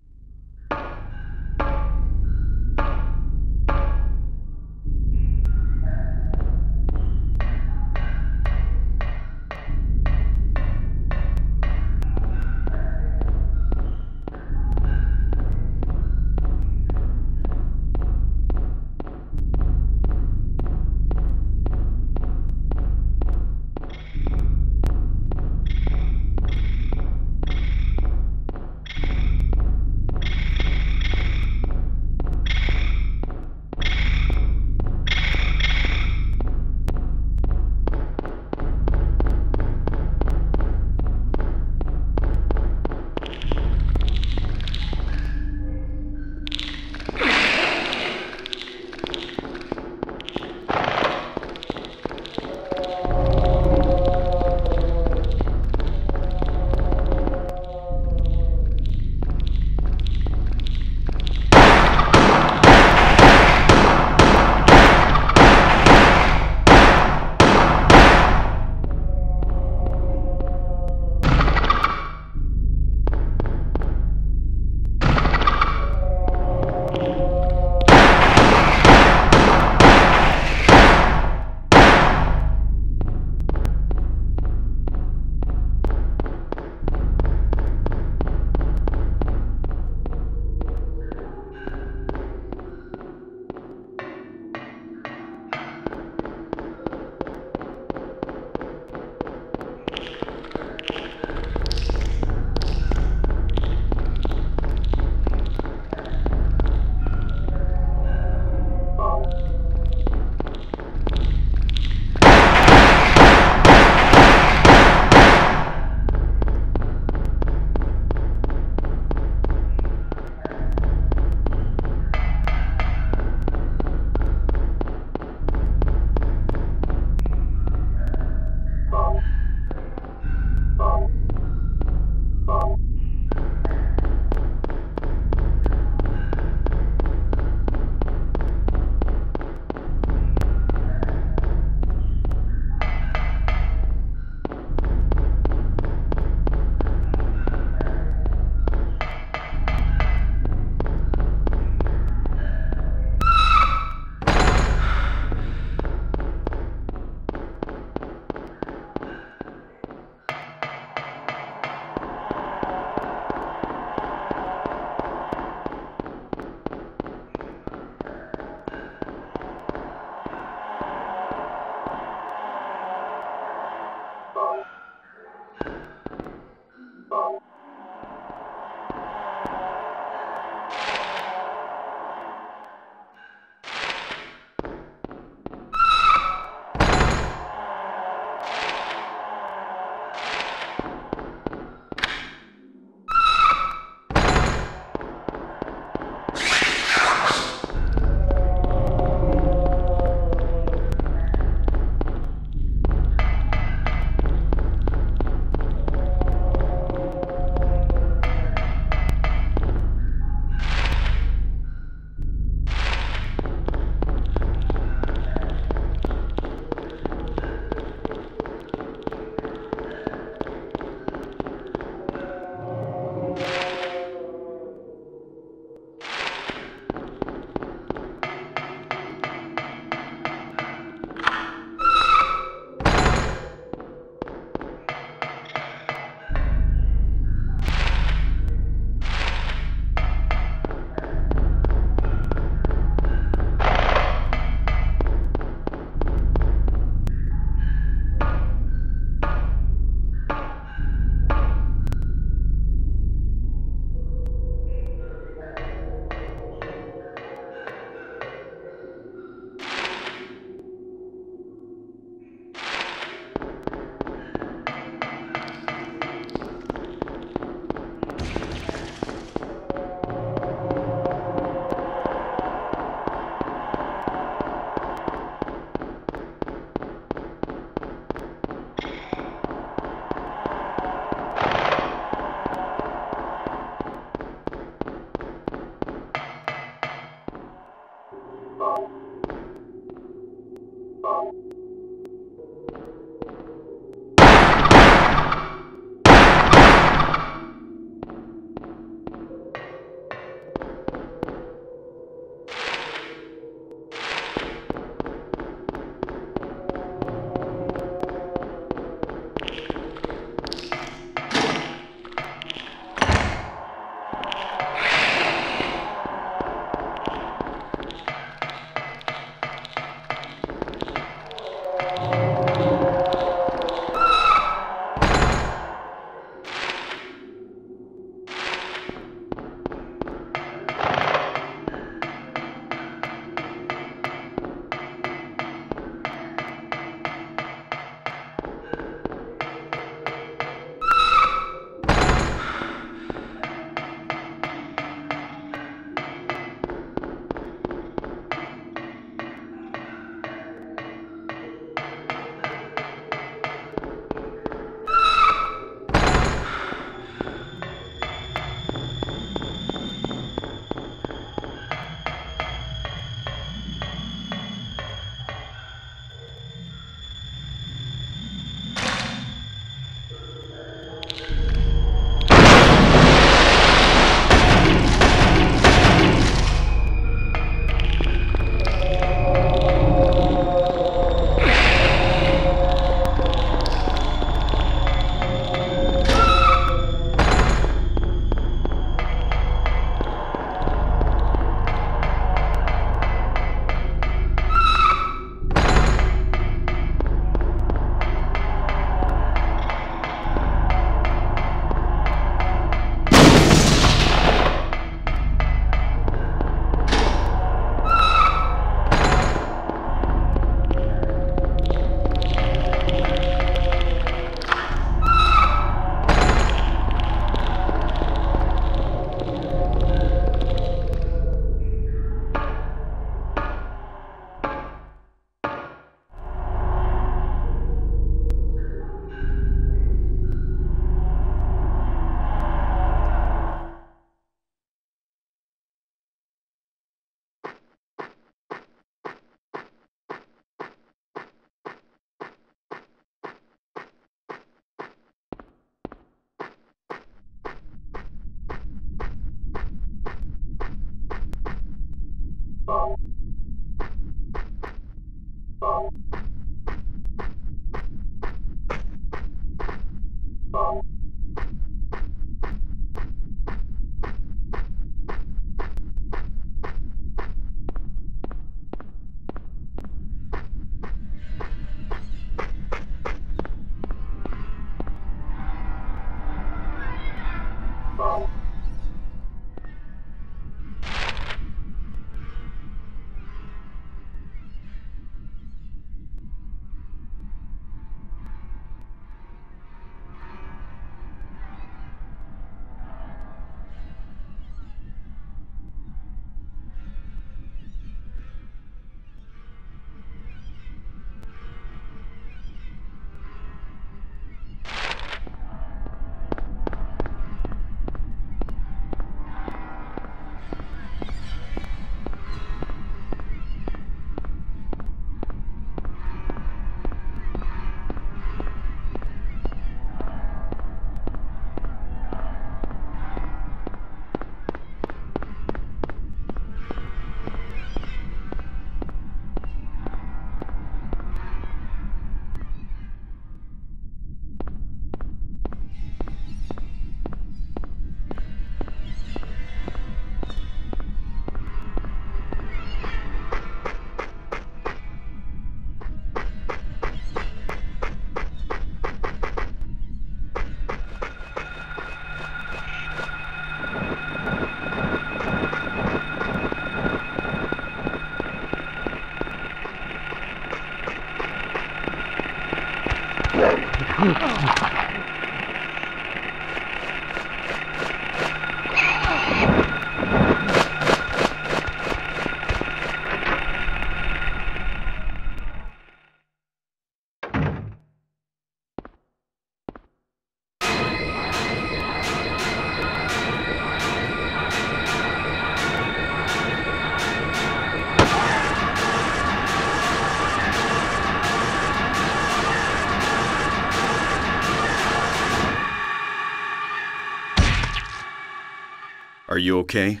Are you okay?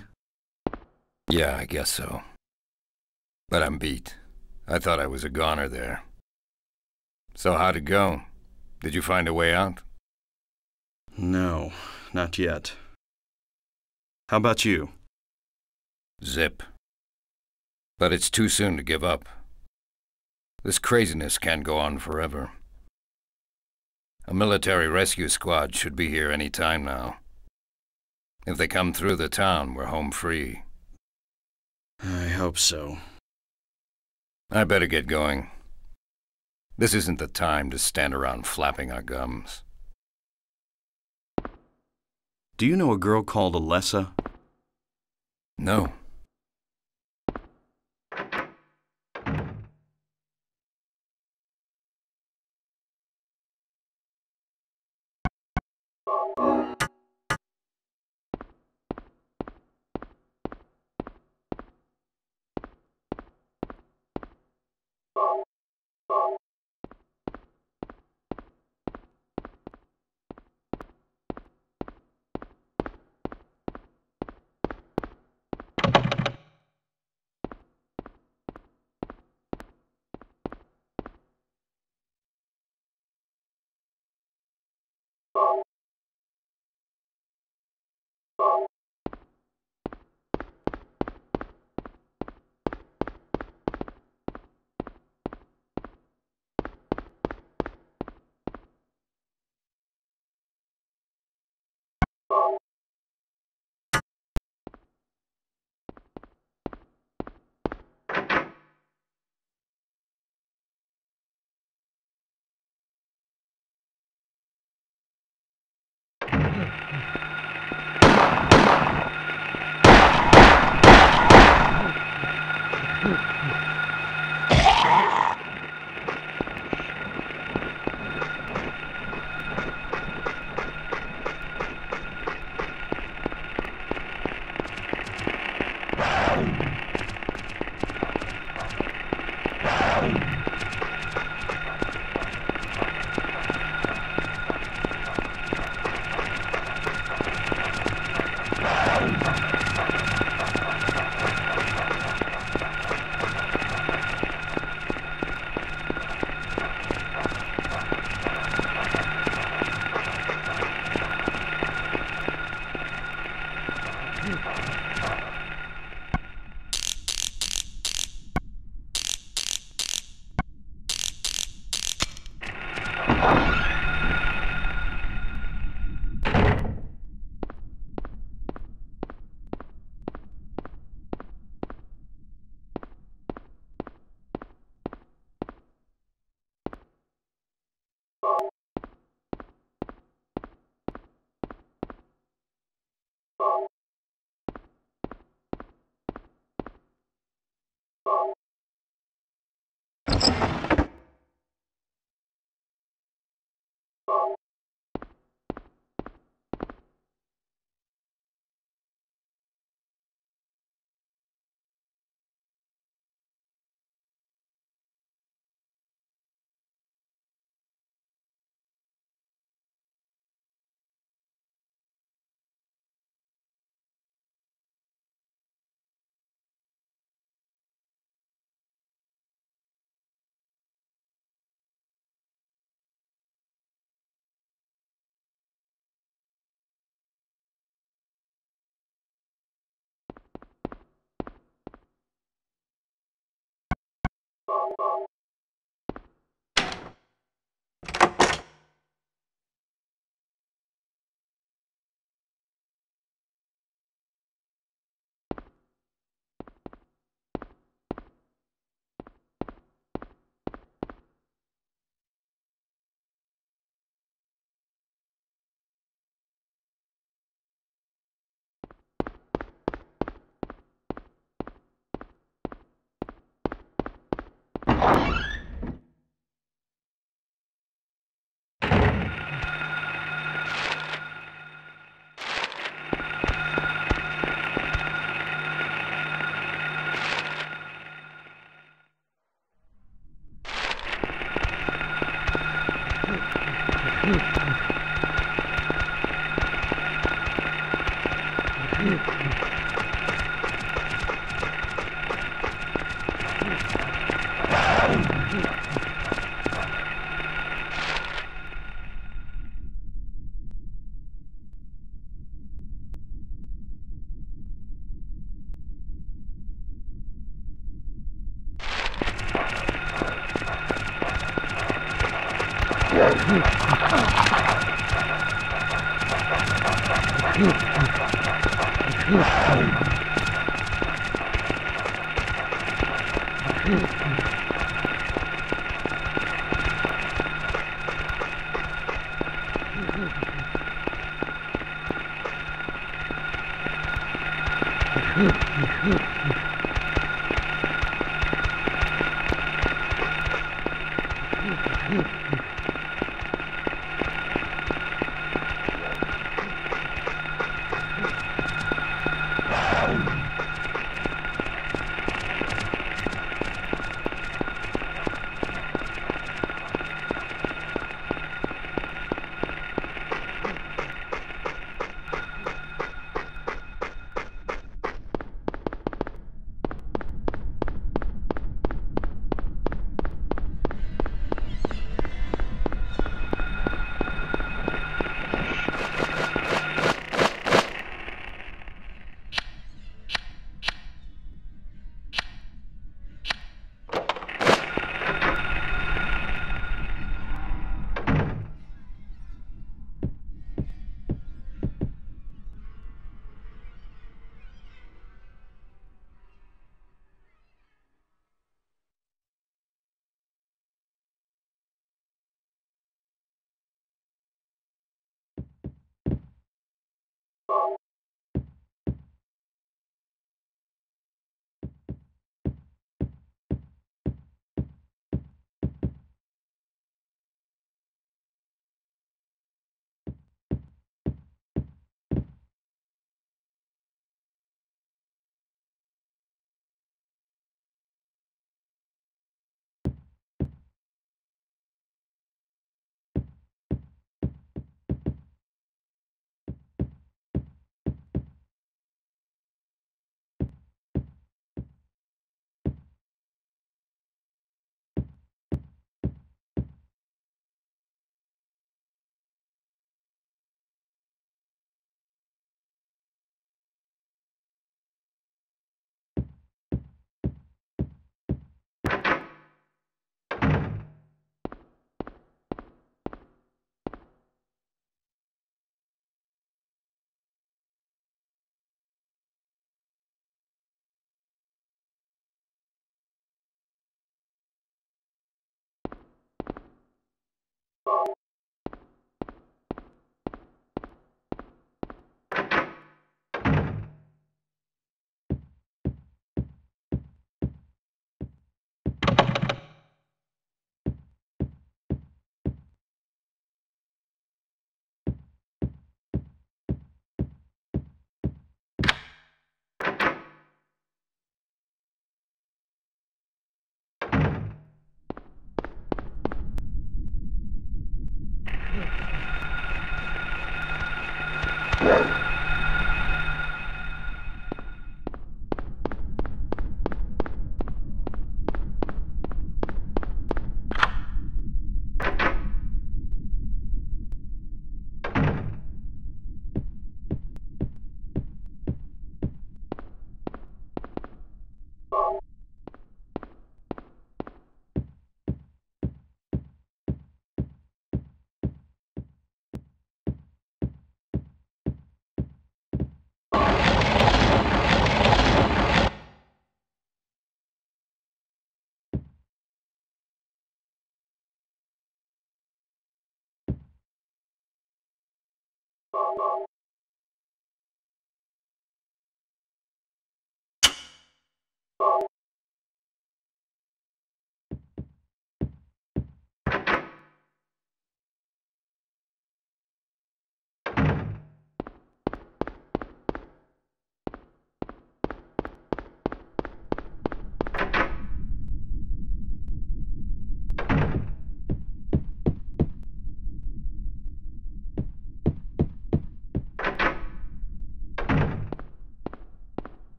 Yeah, I guess so. But I'm beat. I thought I was a goner there. So how'd it go? Did you find a way out? No, not yet. How about you? Zip. But it's too soon to give up. This craziness can't go on forever. A military rescue squad should be here any time now. If they come through the town, we're home free. I hope so. I better get going. This isn't the time to stand around flapping our gums. Do you know a girl called Alessa? No.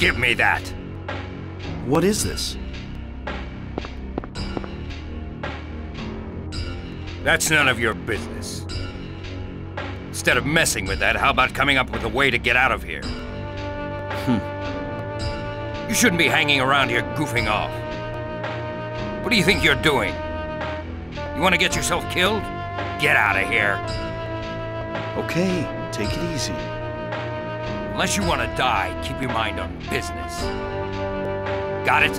Give me that! What is this? That's none of your business. Instead of messing with that, how about coming up with a way to get out of here? Hmm. You shouldn't be hanging around here goofing off. What do you think you're doing? You want to get yourself killed? Get out of here. Okay, take it easy. Unless you want to die, keep your mind on business. Got it?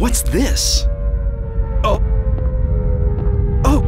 What's this? Oh. Oh.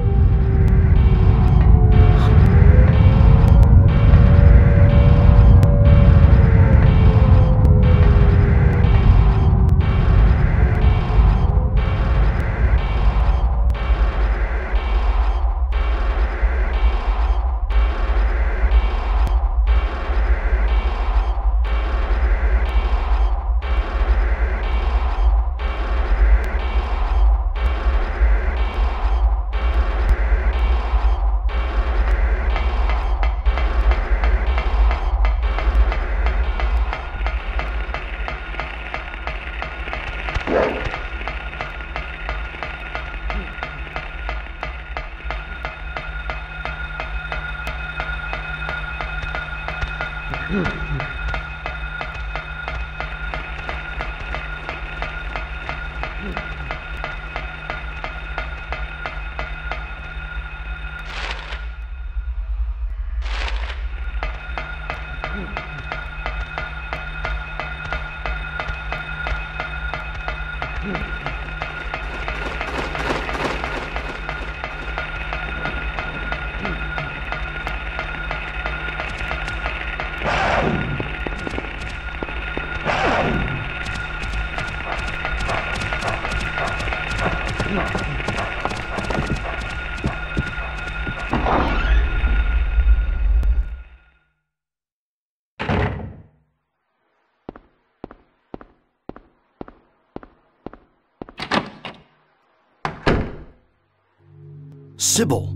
Cybil.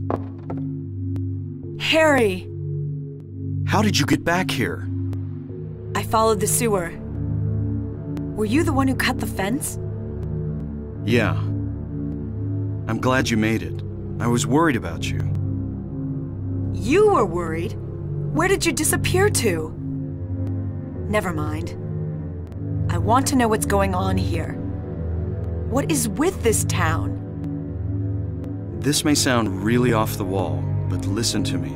Harry! How did you get back here? I followed the sewer. Were you the one who cut the fence? Yeah. I'm glad you made it. I was worried about you. You were worried? Where did you disappear to? Never mind. I want to know what's going on here. What is with this town? This may sound really off the wall, but listen to me.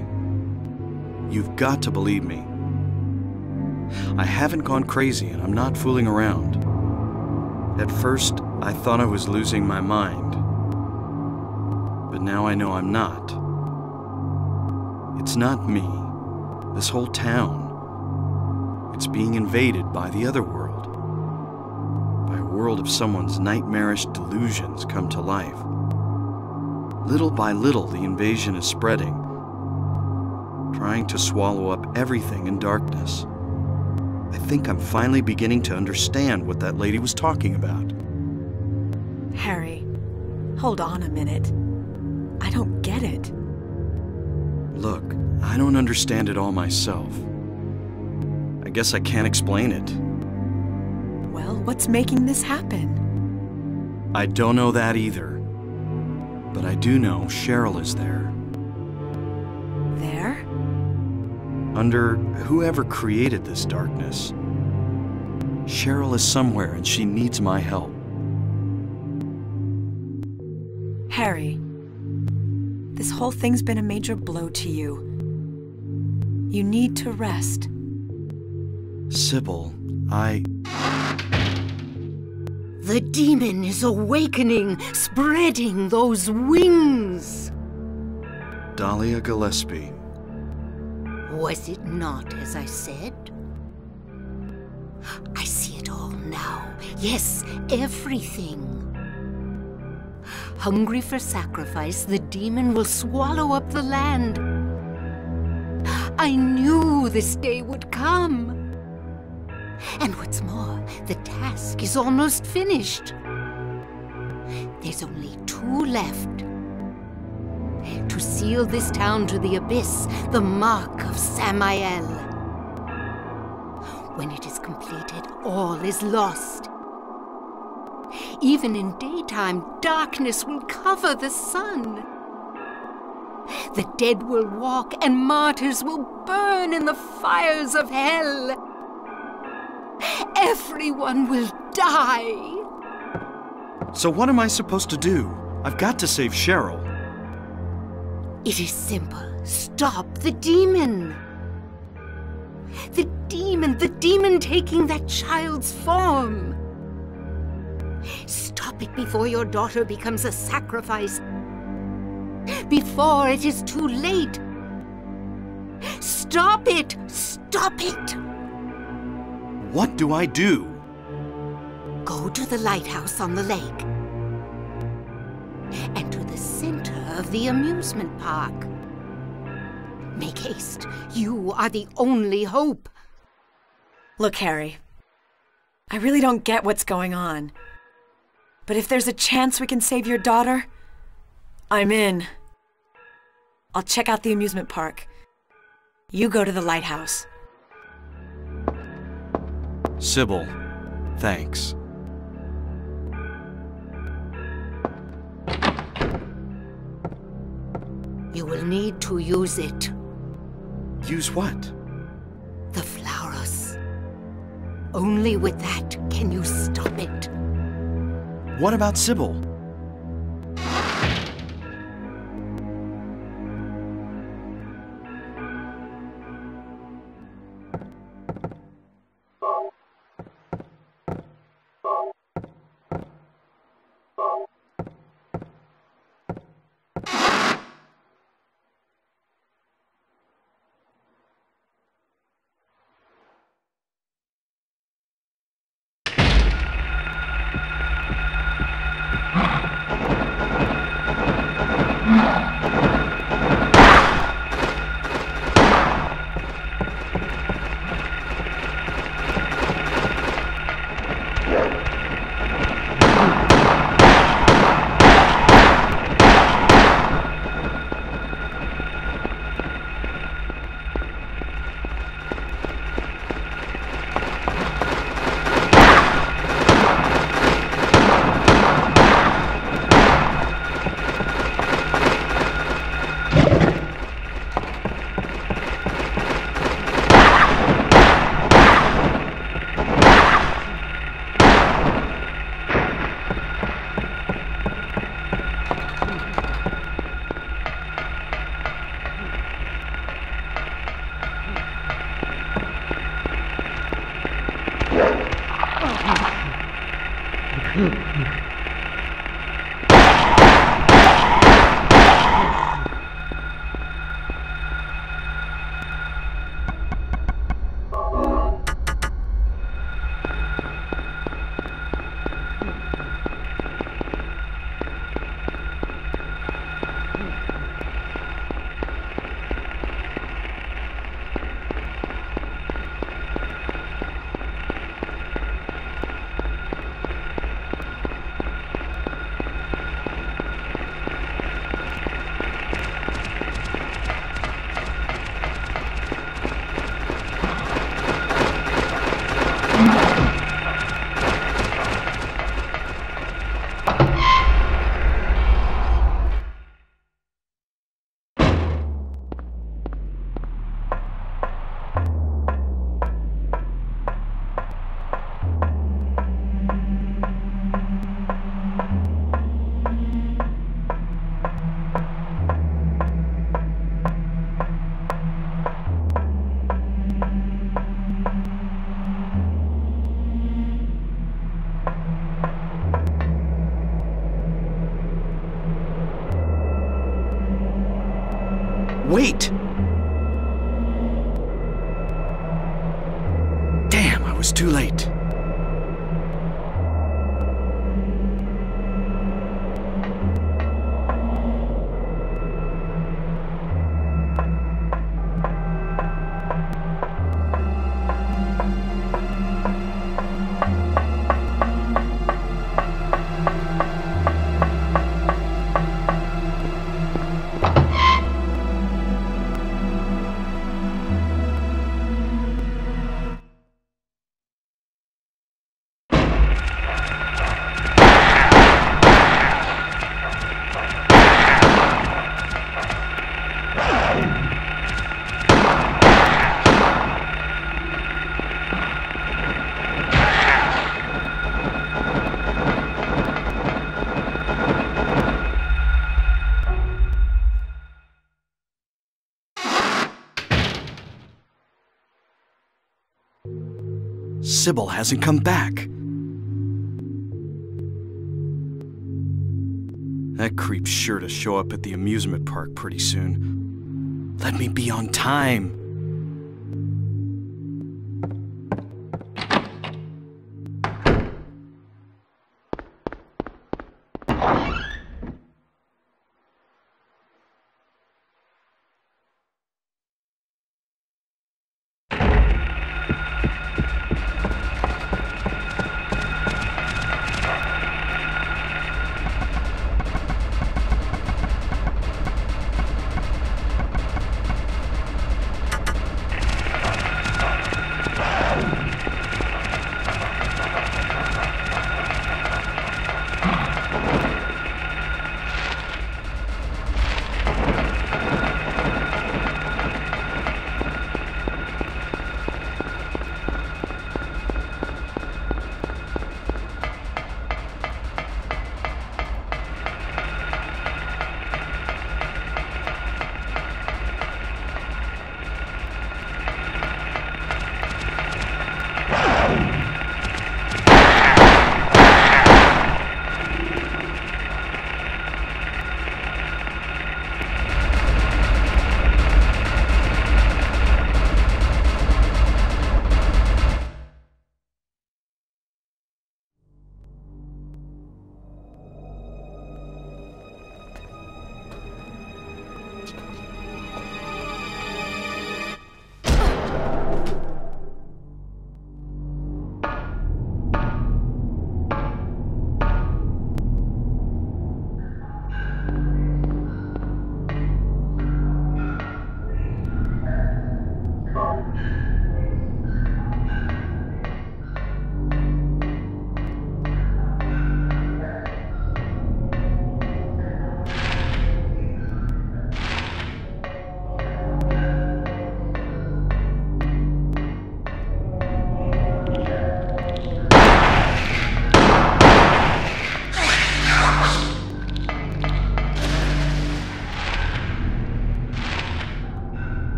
You've got to believe me. I haven't gone crazy and I'm not fooling around. At first, I thought I was losing my mind. But now I know I'm not. It's not me. This whole town. It's being invaded by the other world. By a world of someone's nightmarish delusions come to life. Little by little, the invasion is spreading, trying to swallow up everything in darkness. I think I'm finally beginning to understand what that lady was talking about. Harry, Hold on a minute. I don't get it. Look, I don't understand it all myself. I guess I can't explain it. Well, what's making this happen? I don't know that either. But I do know Cheryl is there. There? Under whoever created this darkness. Cheryl is somewhere and she needs my help. Harry, this whole thing's been a major blow to you. You need to rest. Cybil, I... The demon is awakening, spreading those wings! Dahlia Gillespie. Was it not as I said? I see it all now. Yes, everything. Hungry for sacrifice, the demon will swallow up the land. I knew this day would come. And what's more, the task is almost finished. There's only two left. To seal this town to the abyss, the mark of Samael. When it is completed, all is lost. Even in daytime, darkness will cover the sun. The dead will walk, and martyrs will burn in the fires of hell. Everyone will die. So what am I supposed to do? I've got to save Cheryl. It is simple. Stop the demon. The demon, the demon taking that child's form. Stop it before your daughter becomes a sacrifice. Before it is too late. Stop it! Stop it! What do I do? Go to the lighthouse on the lake. And to the center of the amusement park. Make haste. You are the only hope. Look, Harry. I really don't get what's going on. But if there's a chance we can save your daughter, I'm in. I'll check out the amusement park. You go to the lighthouse. Cybil, thanks. You will need to use it. Use what? The flowers. Only with that can you stop it. What about Cybil? Wait! Damn, I was too late. Cybil hasn't come back. That creep's sure to show up at the amusement park pretty soon. Let me be on time.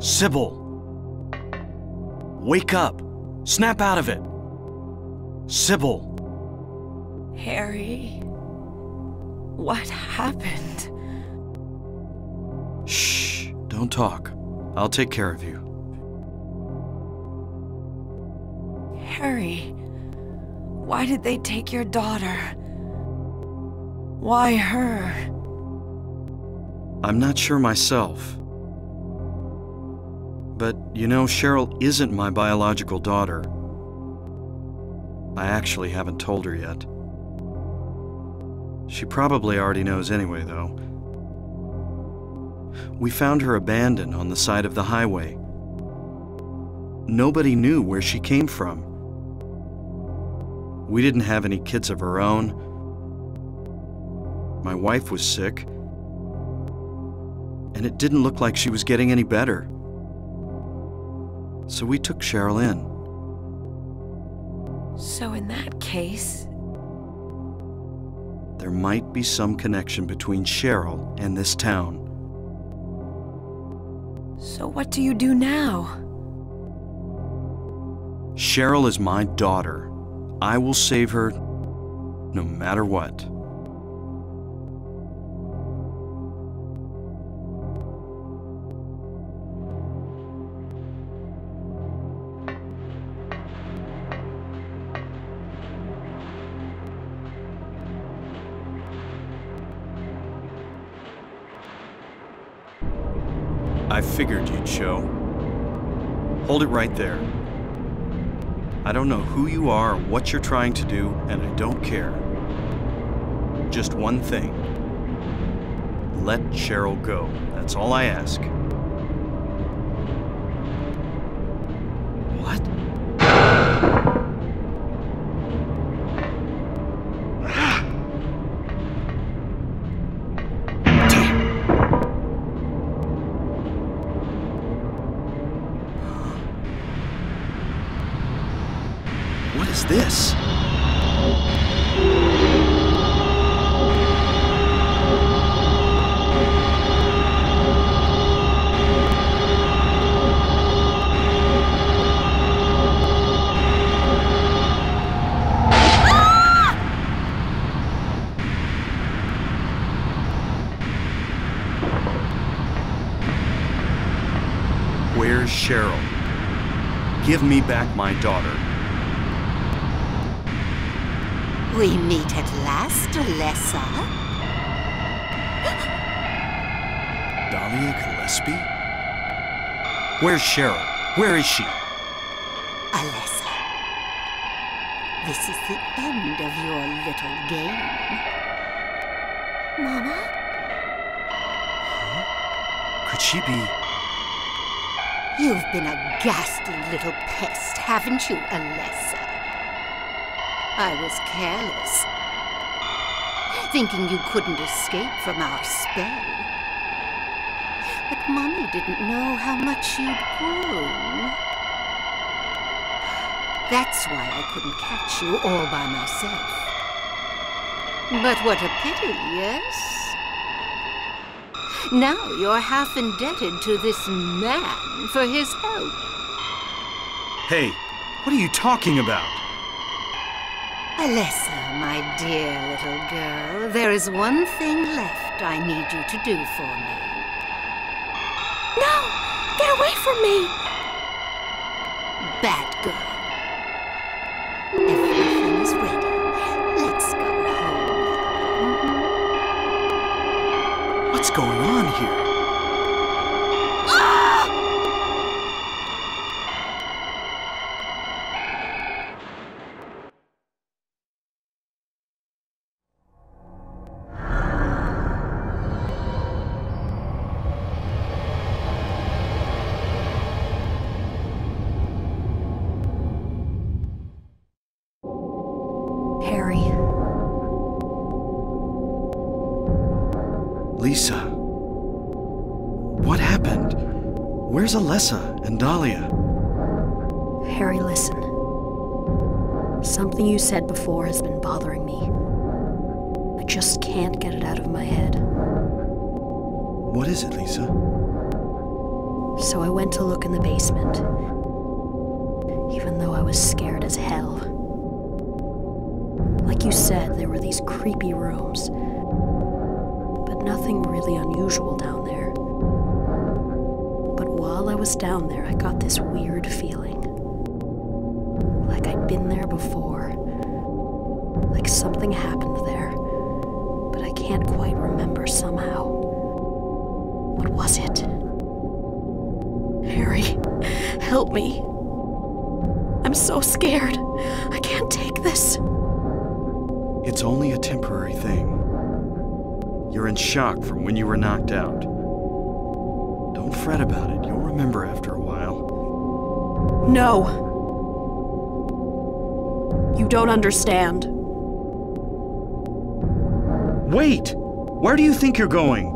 Cybil, wake up. Snap out of it. Cybil. Harry, what happened? Shh, don't talk. I'll take care of you. Harry, why did they take your daughter? Why her? I'm not sure myself. But, you know, Cheryl isn't my biological daughter. I actually haven't told her yet. She probably already knows anyway, though. We found her abandoned on the side of the highway. Nobody knew where she came from. We didn't have any kids of her own. My wife was sick, and it didn't look like she was getting any better. So we took Cheryl in. So in that case... there might be some connection between Cheryl and this town. So what do you do now? Cheryl is my daughter. I will save her no matter what. I figured you'd show. Hold it right there. I don't know who you are or what you're trying to do, and I don't care. Just one thing. Let Cheryl go. That's all I ask. What? This? Where's Cheryl? Give me back my daughter. We meet at last, Alessa. Dahlia Gillespie? Where's Cheryl? Where is she? Alessa, this is the end of your little game. Mama? Huh? Could she be... You've been a ghastly little pest, haven't you, Alessa? I was careless, thinking you couldn't escape from our spell. But Mommy didn't know how much you'd grown. That's why I couldn't catch you all by myself. But what a pity, yes? Now you're half indebted to this man for his help. Hey, what are you talking about? Alessa, my dear little girl, there is one thing left I need you to do for me. No! Get away from me! Bad girl. Everything is ready. Let's go home. Mm-hmm. What's going on here? Lisa, what happened? Where's Alessa and Dahlia? Harry, listen. Something you said before has been bothering me. I just can't get it out of my head. What is it, Lisa? So I went to look in the basement, even though I was scared as hell. Like you said, there were these creepy rooms. Nothing really unusual down there. But while I was down there, I got this weird feeling. Like I'd been there before. Like something happened there. But I can't quite remember somehow. What was it? Harry, help me. I'm so scared. I can't take this. It's only a temporary thing. You're in shock from when you were knocked out. Don't fret about it. You'll remember after a while. No! You don't understand. Wait! Where do you think you're going?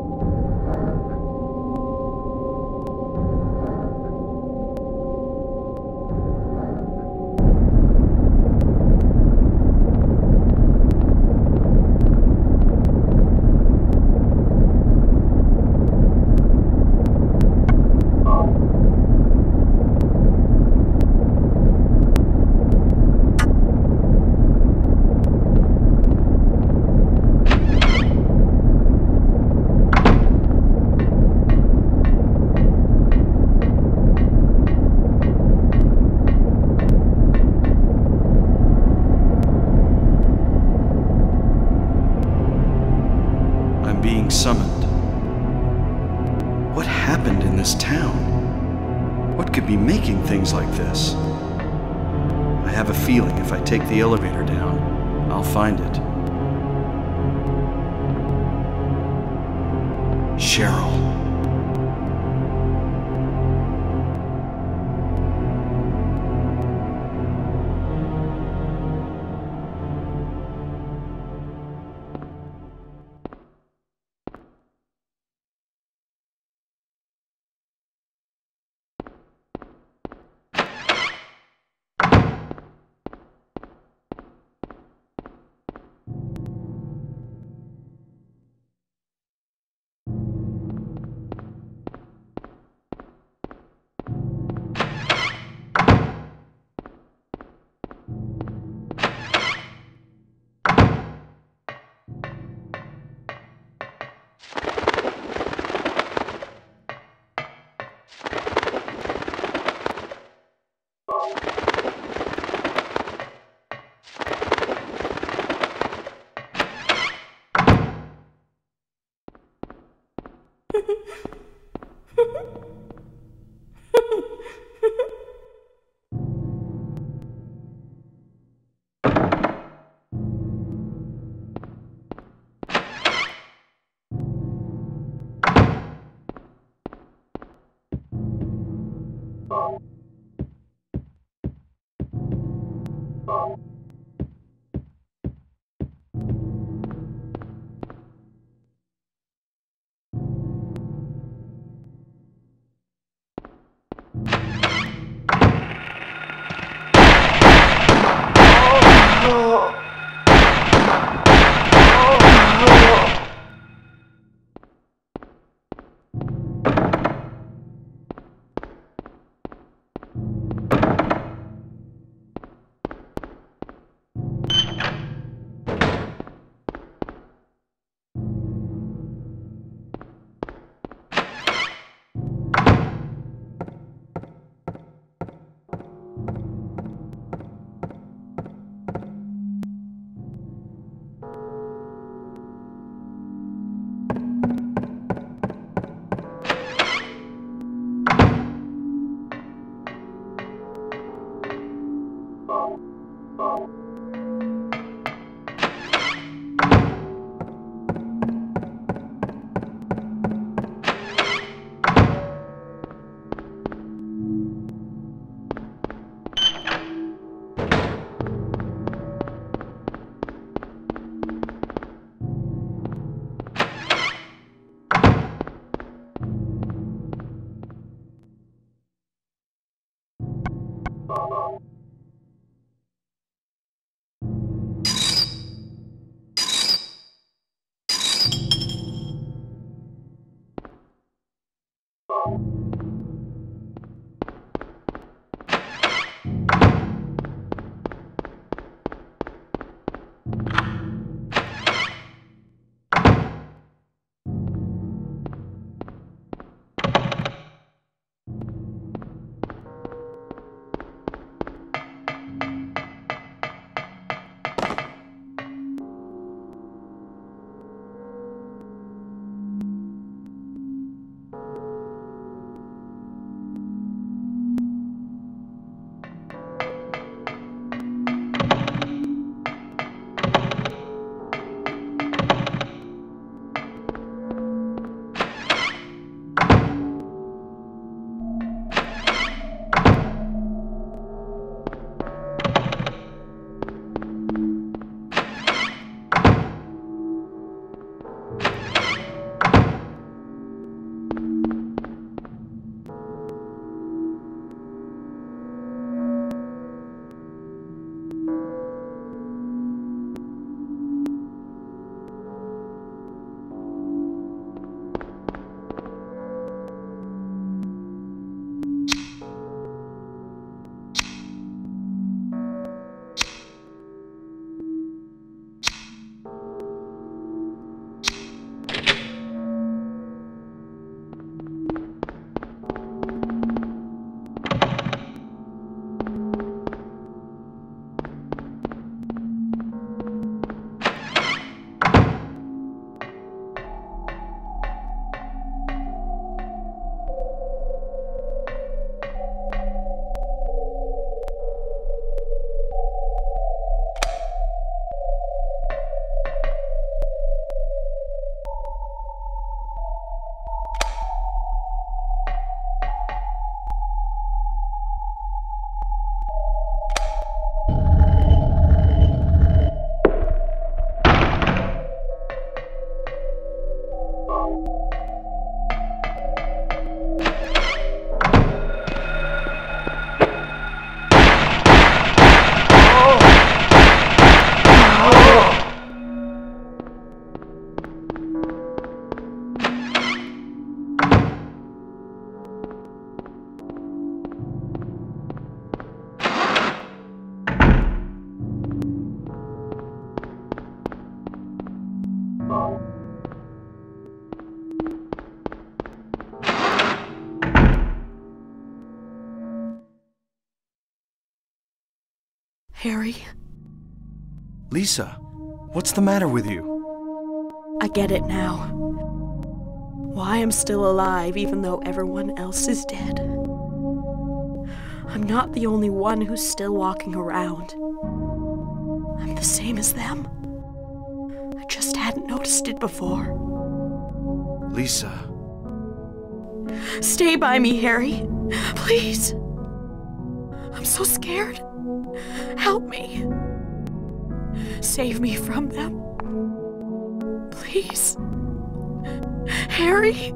Take the elevator down. I'll find it. Cheryl. Harry? Lisa, what's the matter with you? I get it now. Why I'm still alive even though everyone else is dead. I'm not the only one who's still walking around. I'm the same as them. I just hadn't noticed it before. Lisa. Stay by me, Harry. Please. I'm so scared. Help me. Save me from them. Please. Harry?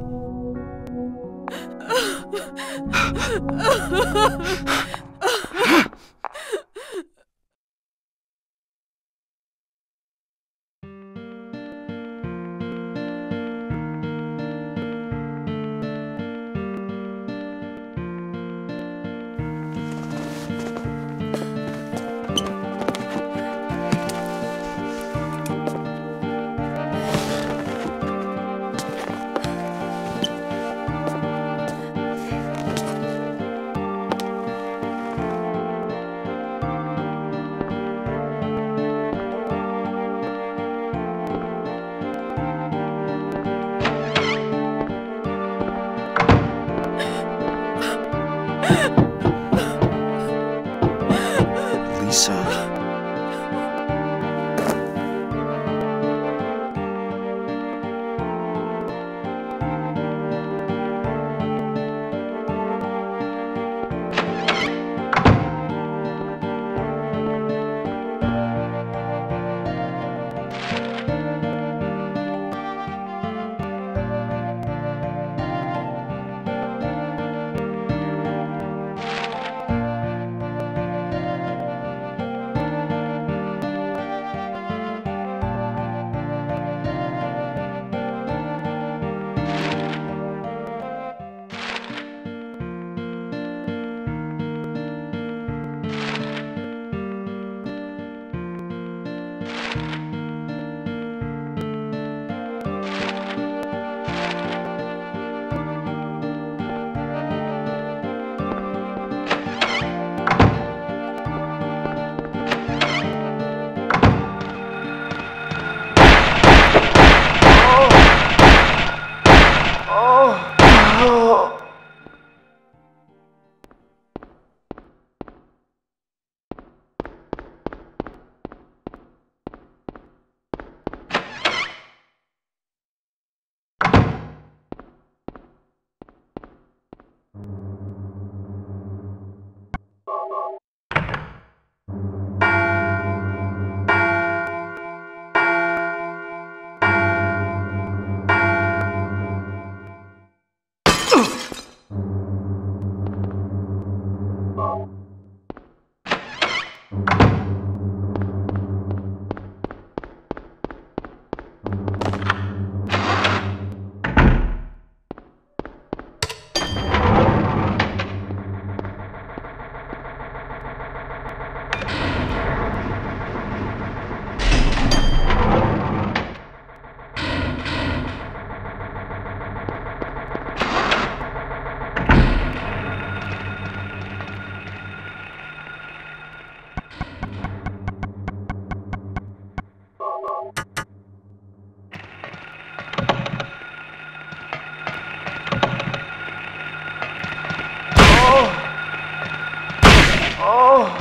Oh.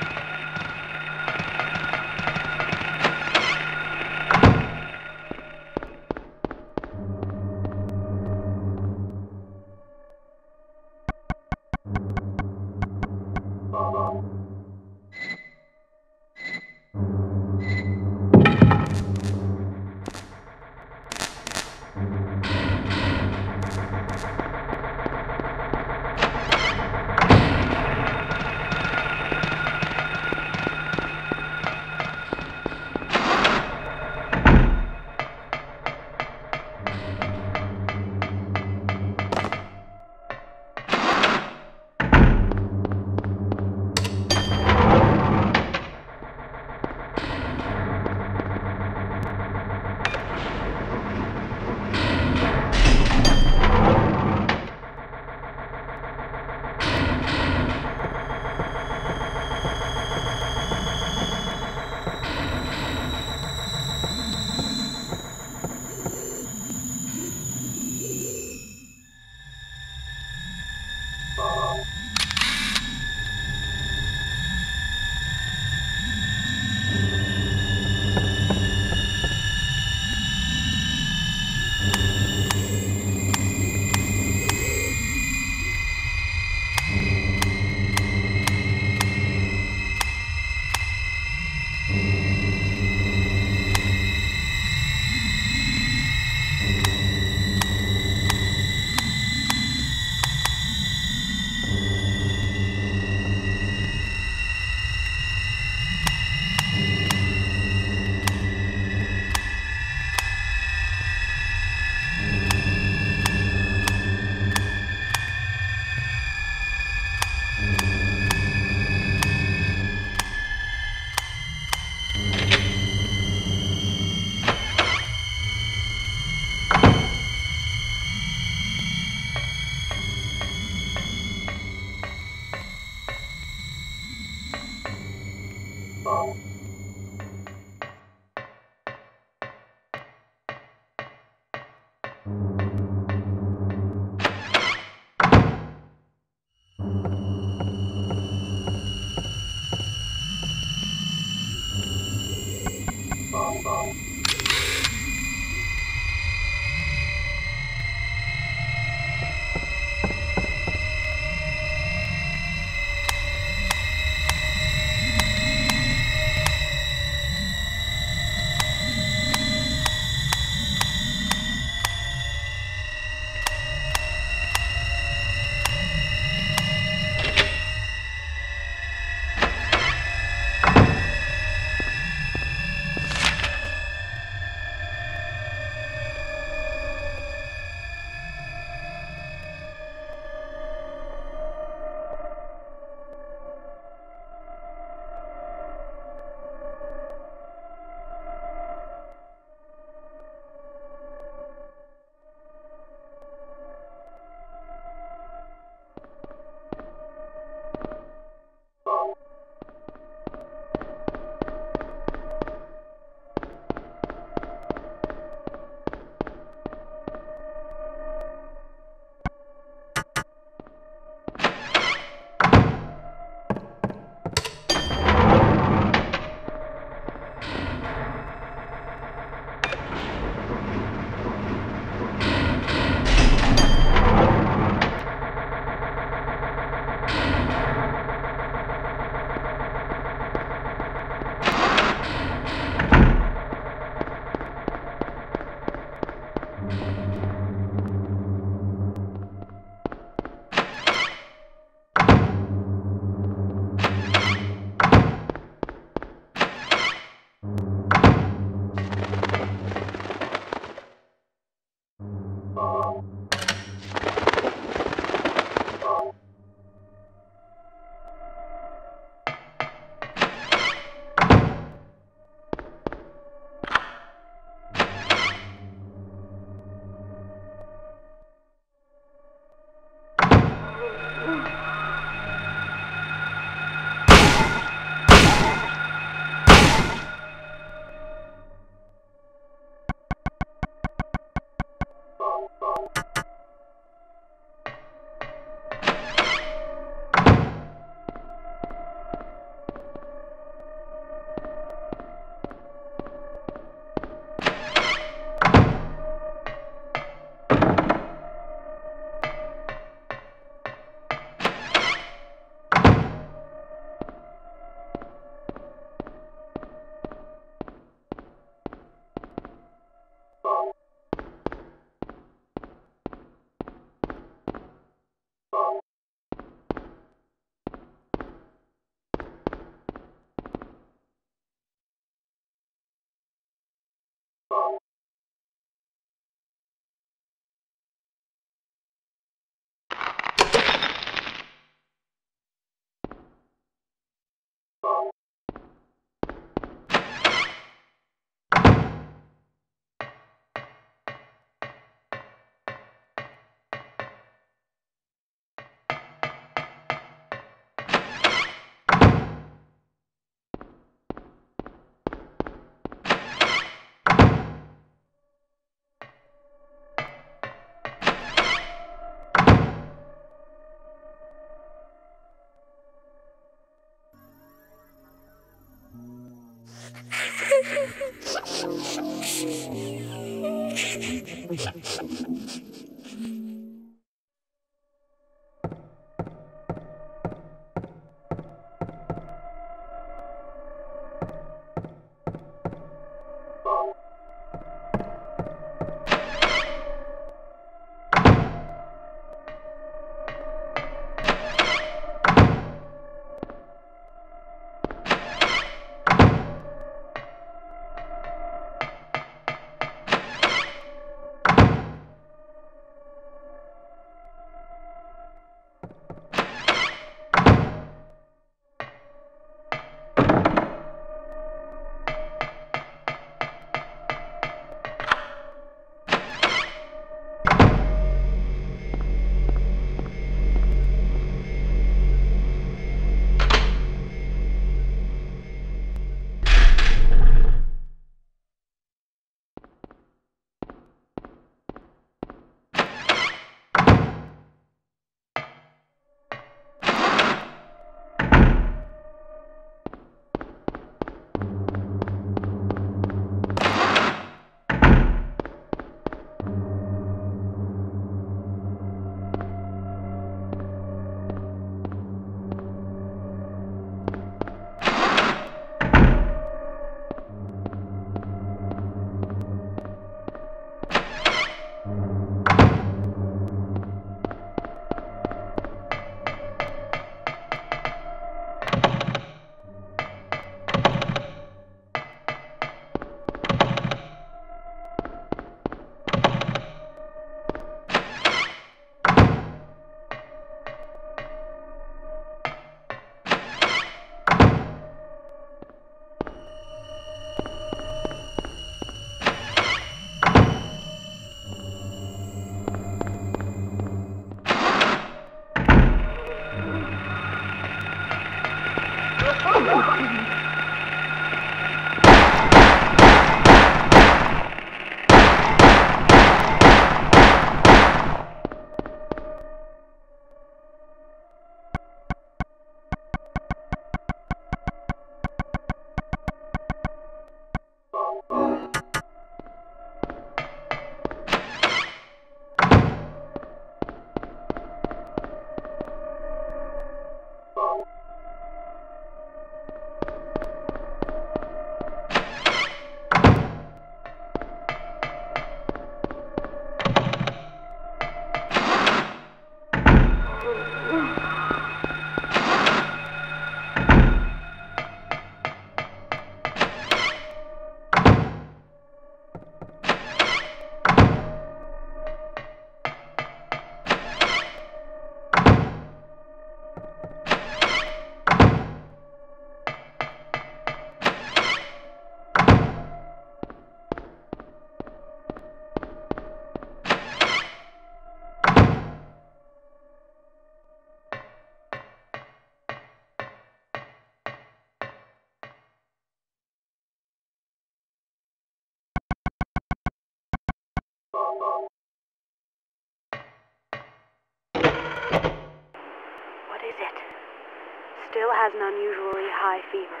Still has an unusually high fever.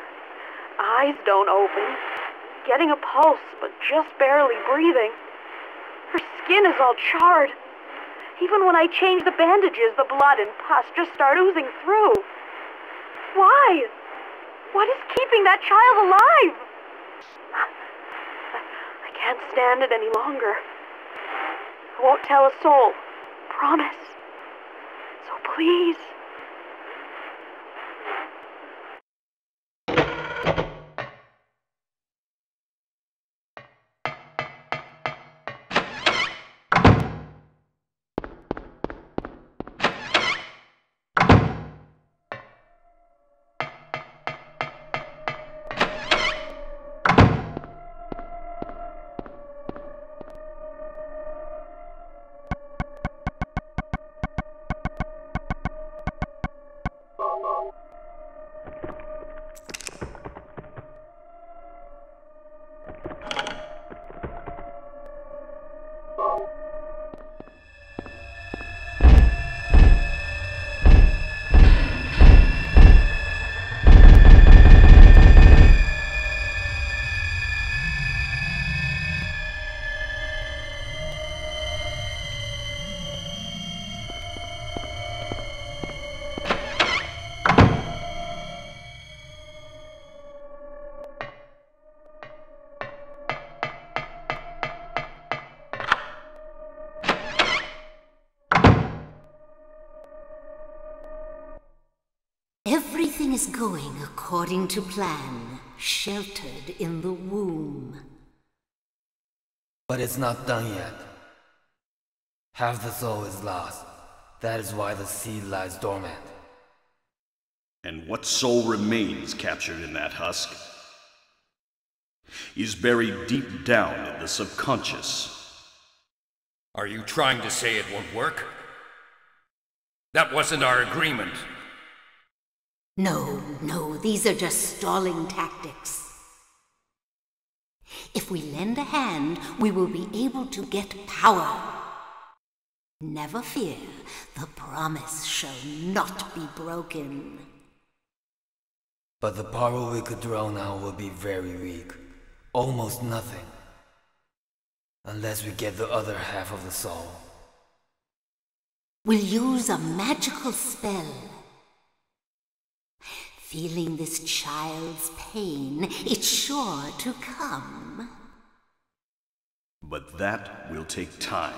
Eyes don't open. Getting a pulse, but just barely breathing. Her skin is all charred. Even when I change the bandages, the blood and pus just start oozing through. Why? What is keeping that child alive? I can't stand it any longer. I won't tell a soul. Promise. So please. Everything is going according to plan, sheltered in the womb. But it's not done yet. Half the soul is lost. That is why the seed lies dormant. And what soul remains captured in that husk is buried deep down in the subconscious. Are you trying to say it won't work? That wasn't our agreement. No, no, these are just stalling tactics. If we lend a hand, we will be able to get power. Never fear, the promise shall not be broken. But the power we could draw now will be very weak. Almost nothing. Unless we get the other half of the soul. We'll use a magical spell. Feeling this child's pain, it's sure to come. But that will take time.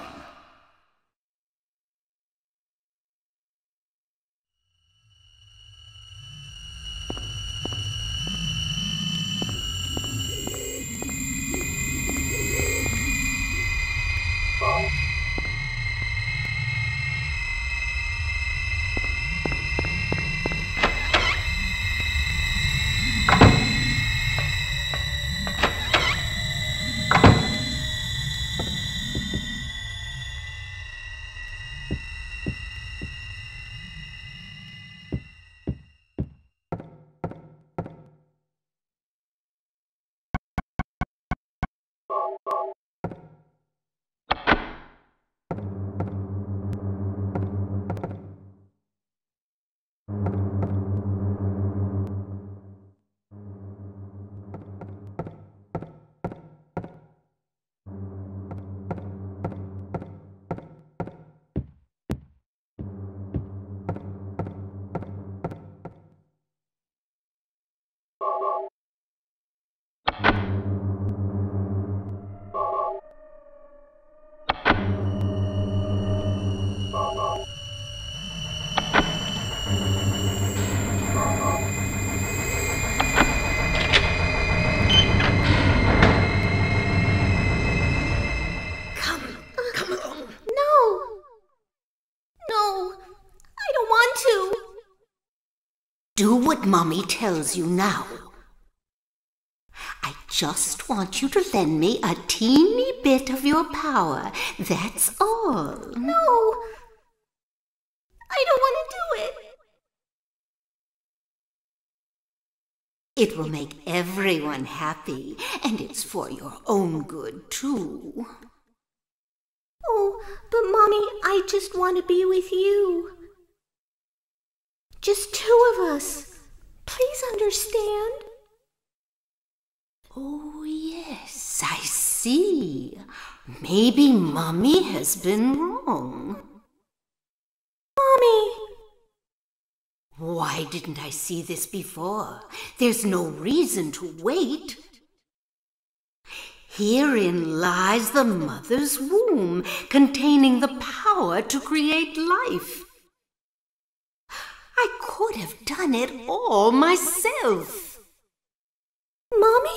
Do what Mommy tells you now. I just want you to lend me a teeny bit of your power. That's all. No. I don't want to do it. It will make everyone happy, and it's for your own good, too. Oh, but Mommy, I just want to be with you. Just two of us. Please understand. Oh, yes, I see. Maybe Mommy has been wrong. Mommy! Why didn't I see this before? There's no reason to wait. Herein lies the mother's womb, containing the power to create life. I could have done it all myself. Mommy?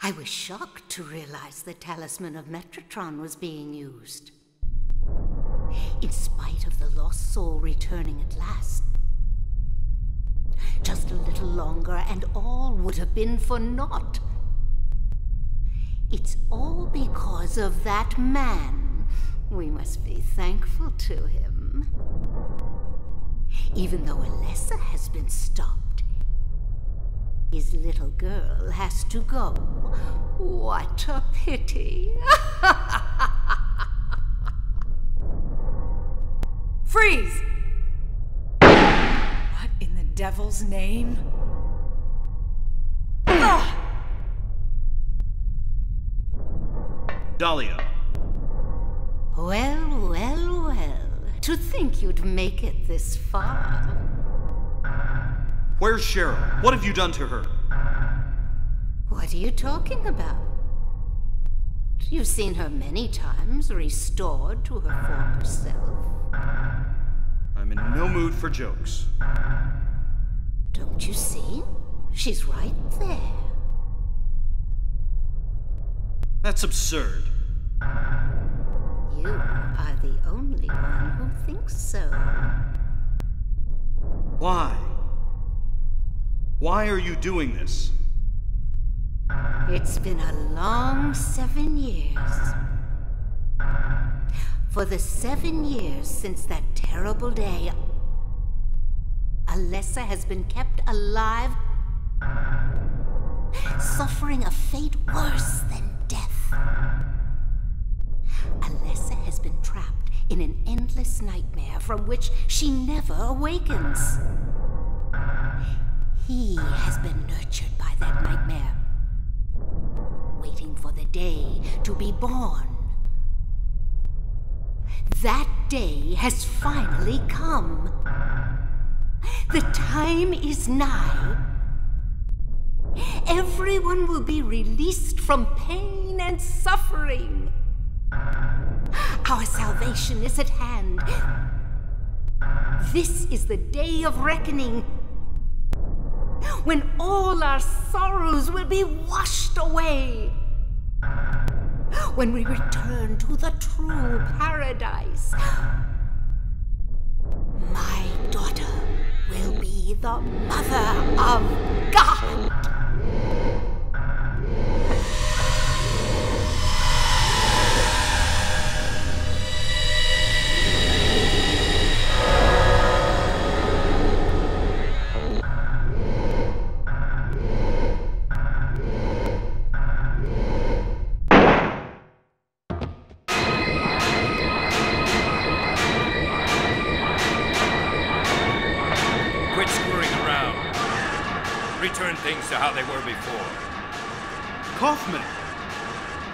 I was shocked to realize the talisman of Metatron was being used. In spite of the lost soul returning at last. Just a little longer and all would have been for naught. It's all because of that man. We must be thankful to him. Even though Alessa has been stopped, his little girl has to go. What a pity. Freeze! What in the devil's name? Dahlia, Well, well, well. To think you'd make it this far. Where's Cheryl? What have you done to her? What are you talking about? You've seen her many times, restored to her former self. I'm in no mood for jokes. Don't you see? She's right there. That's absurd. You are the only one who thinks so. Why? Why are you doing this? It's been a long seven years. For the seven years since that terrible day, Alessa has been kept alive, suffering a fate worse than death. Alessa has been trapped in an endless nightmare from which she never awakens. He has been nurtured by that nightmare, waiting for the day to be born. That day has finally come. The time is nigh. Everyone will be released from pain and suffering. Our salvation is at hand. This is the day of reckoning, when all our sorrows will be washed away, when we return to the true paradise. My daughter will be the mother of God. Things to how they were before. Kaufman!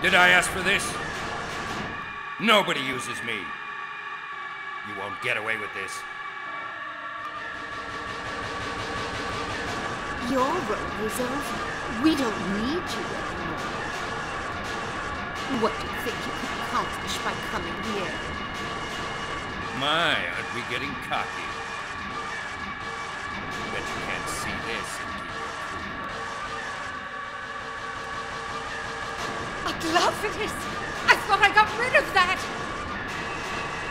Did I ask for this? Nobody uses me. You won't get away with this. Your role is over. We don't need you anymore. What do you think you could accomplish by coming here? My, aren't we getting cocky? Bet you can't see this. Love it is! I thought I got rid of that!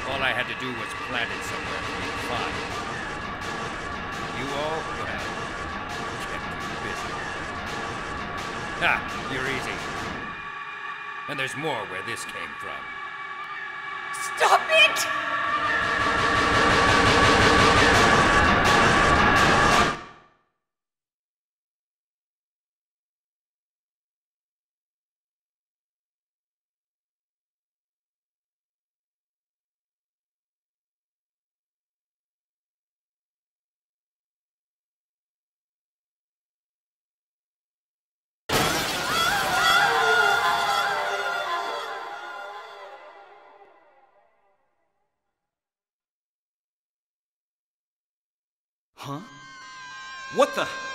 All I had to do was plant it somewhere for you to find. You all could have kept you busy. Ha! You're easy. And there's more where this came from. Stop it! Huh? What the...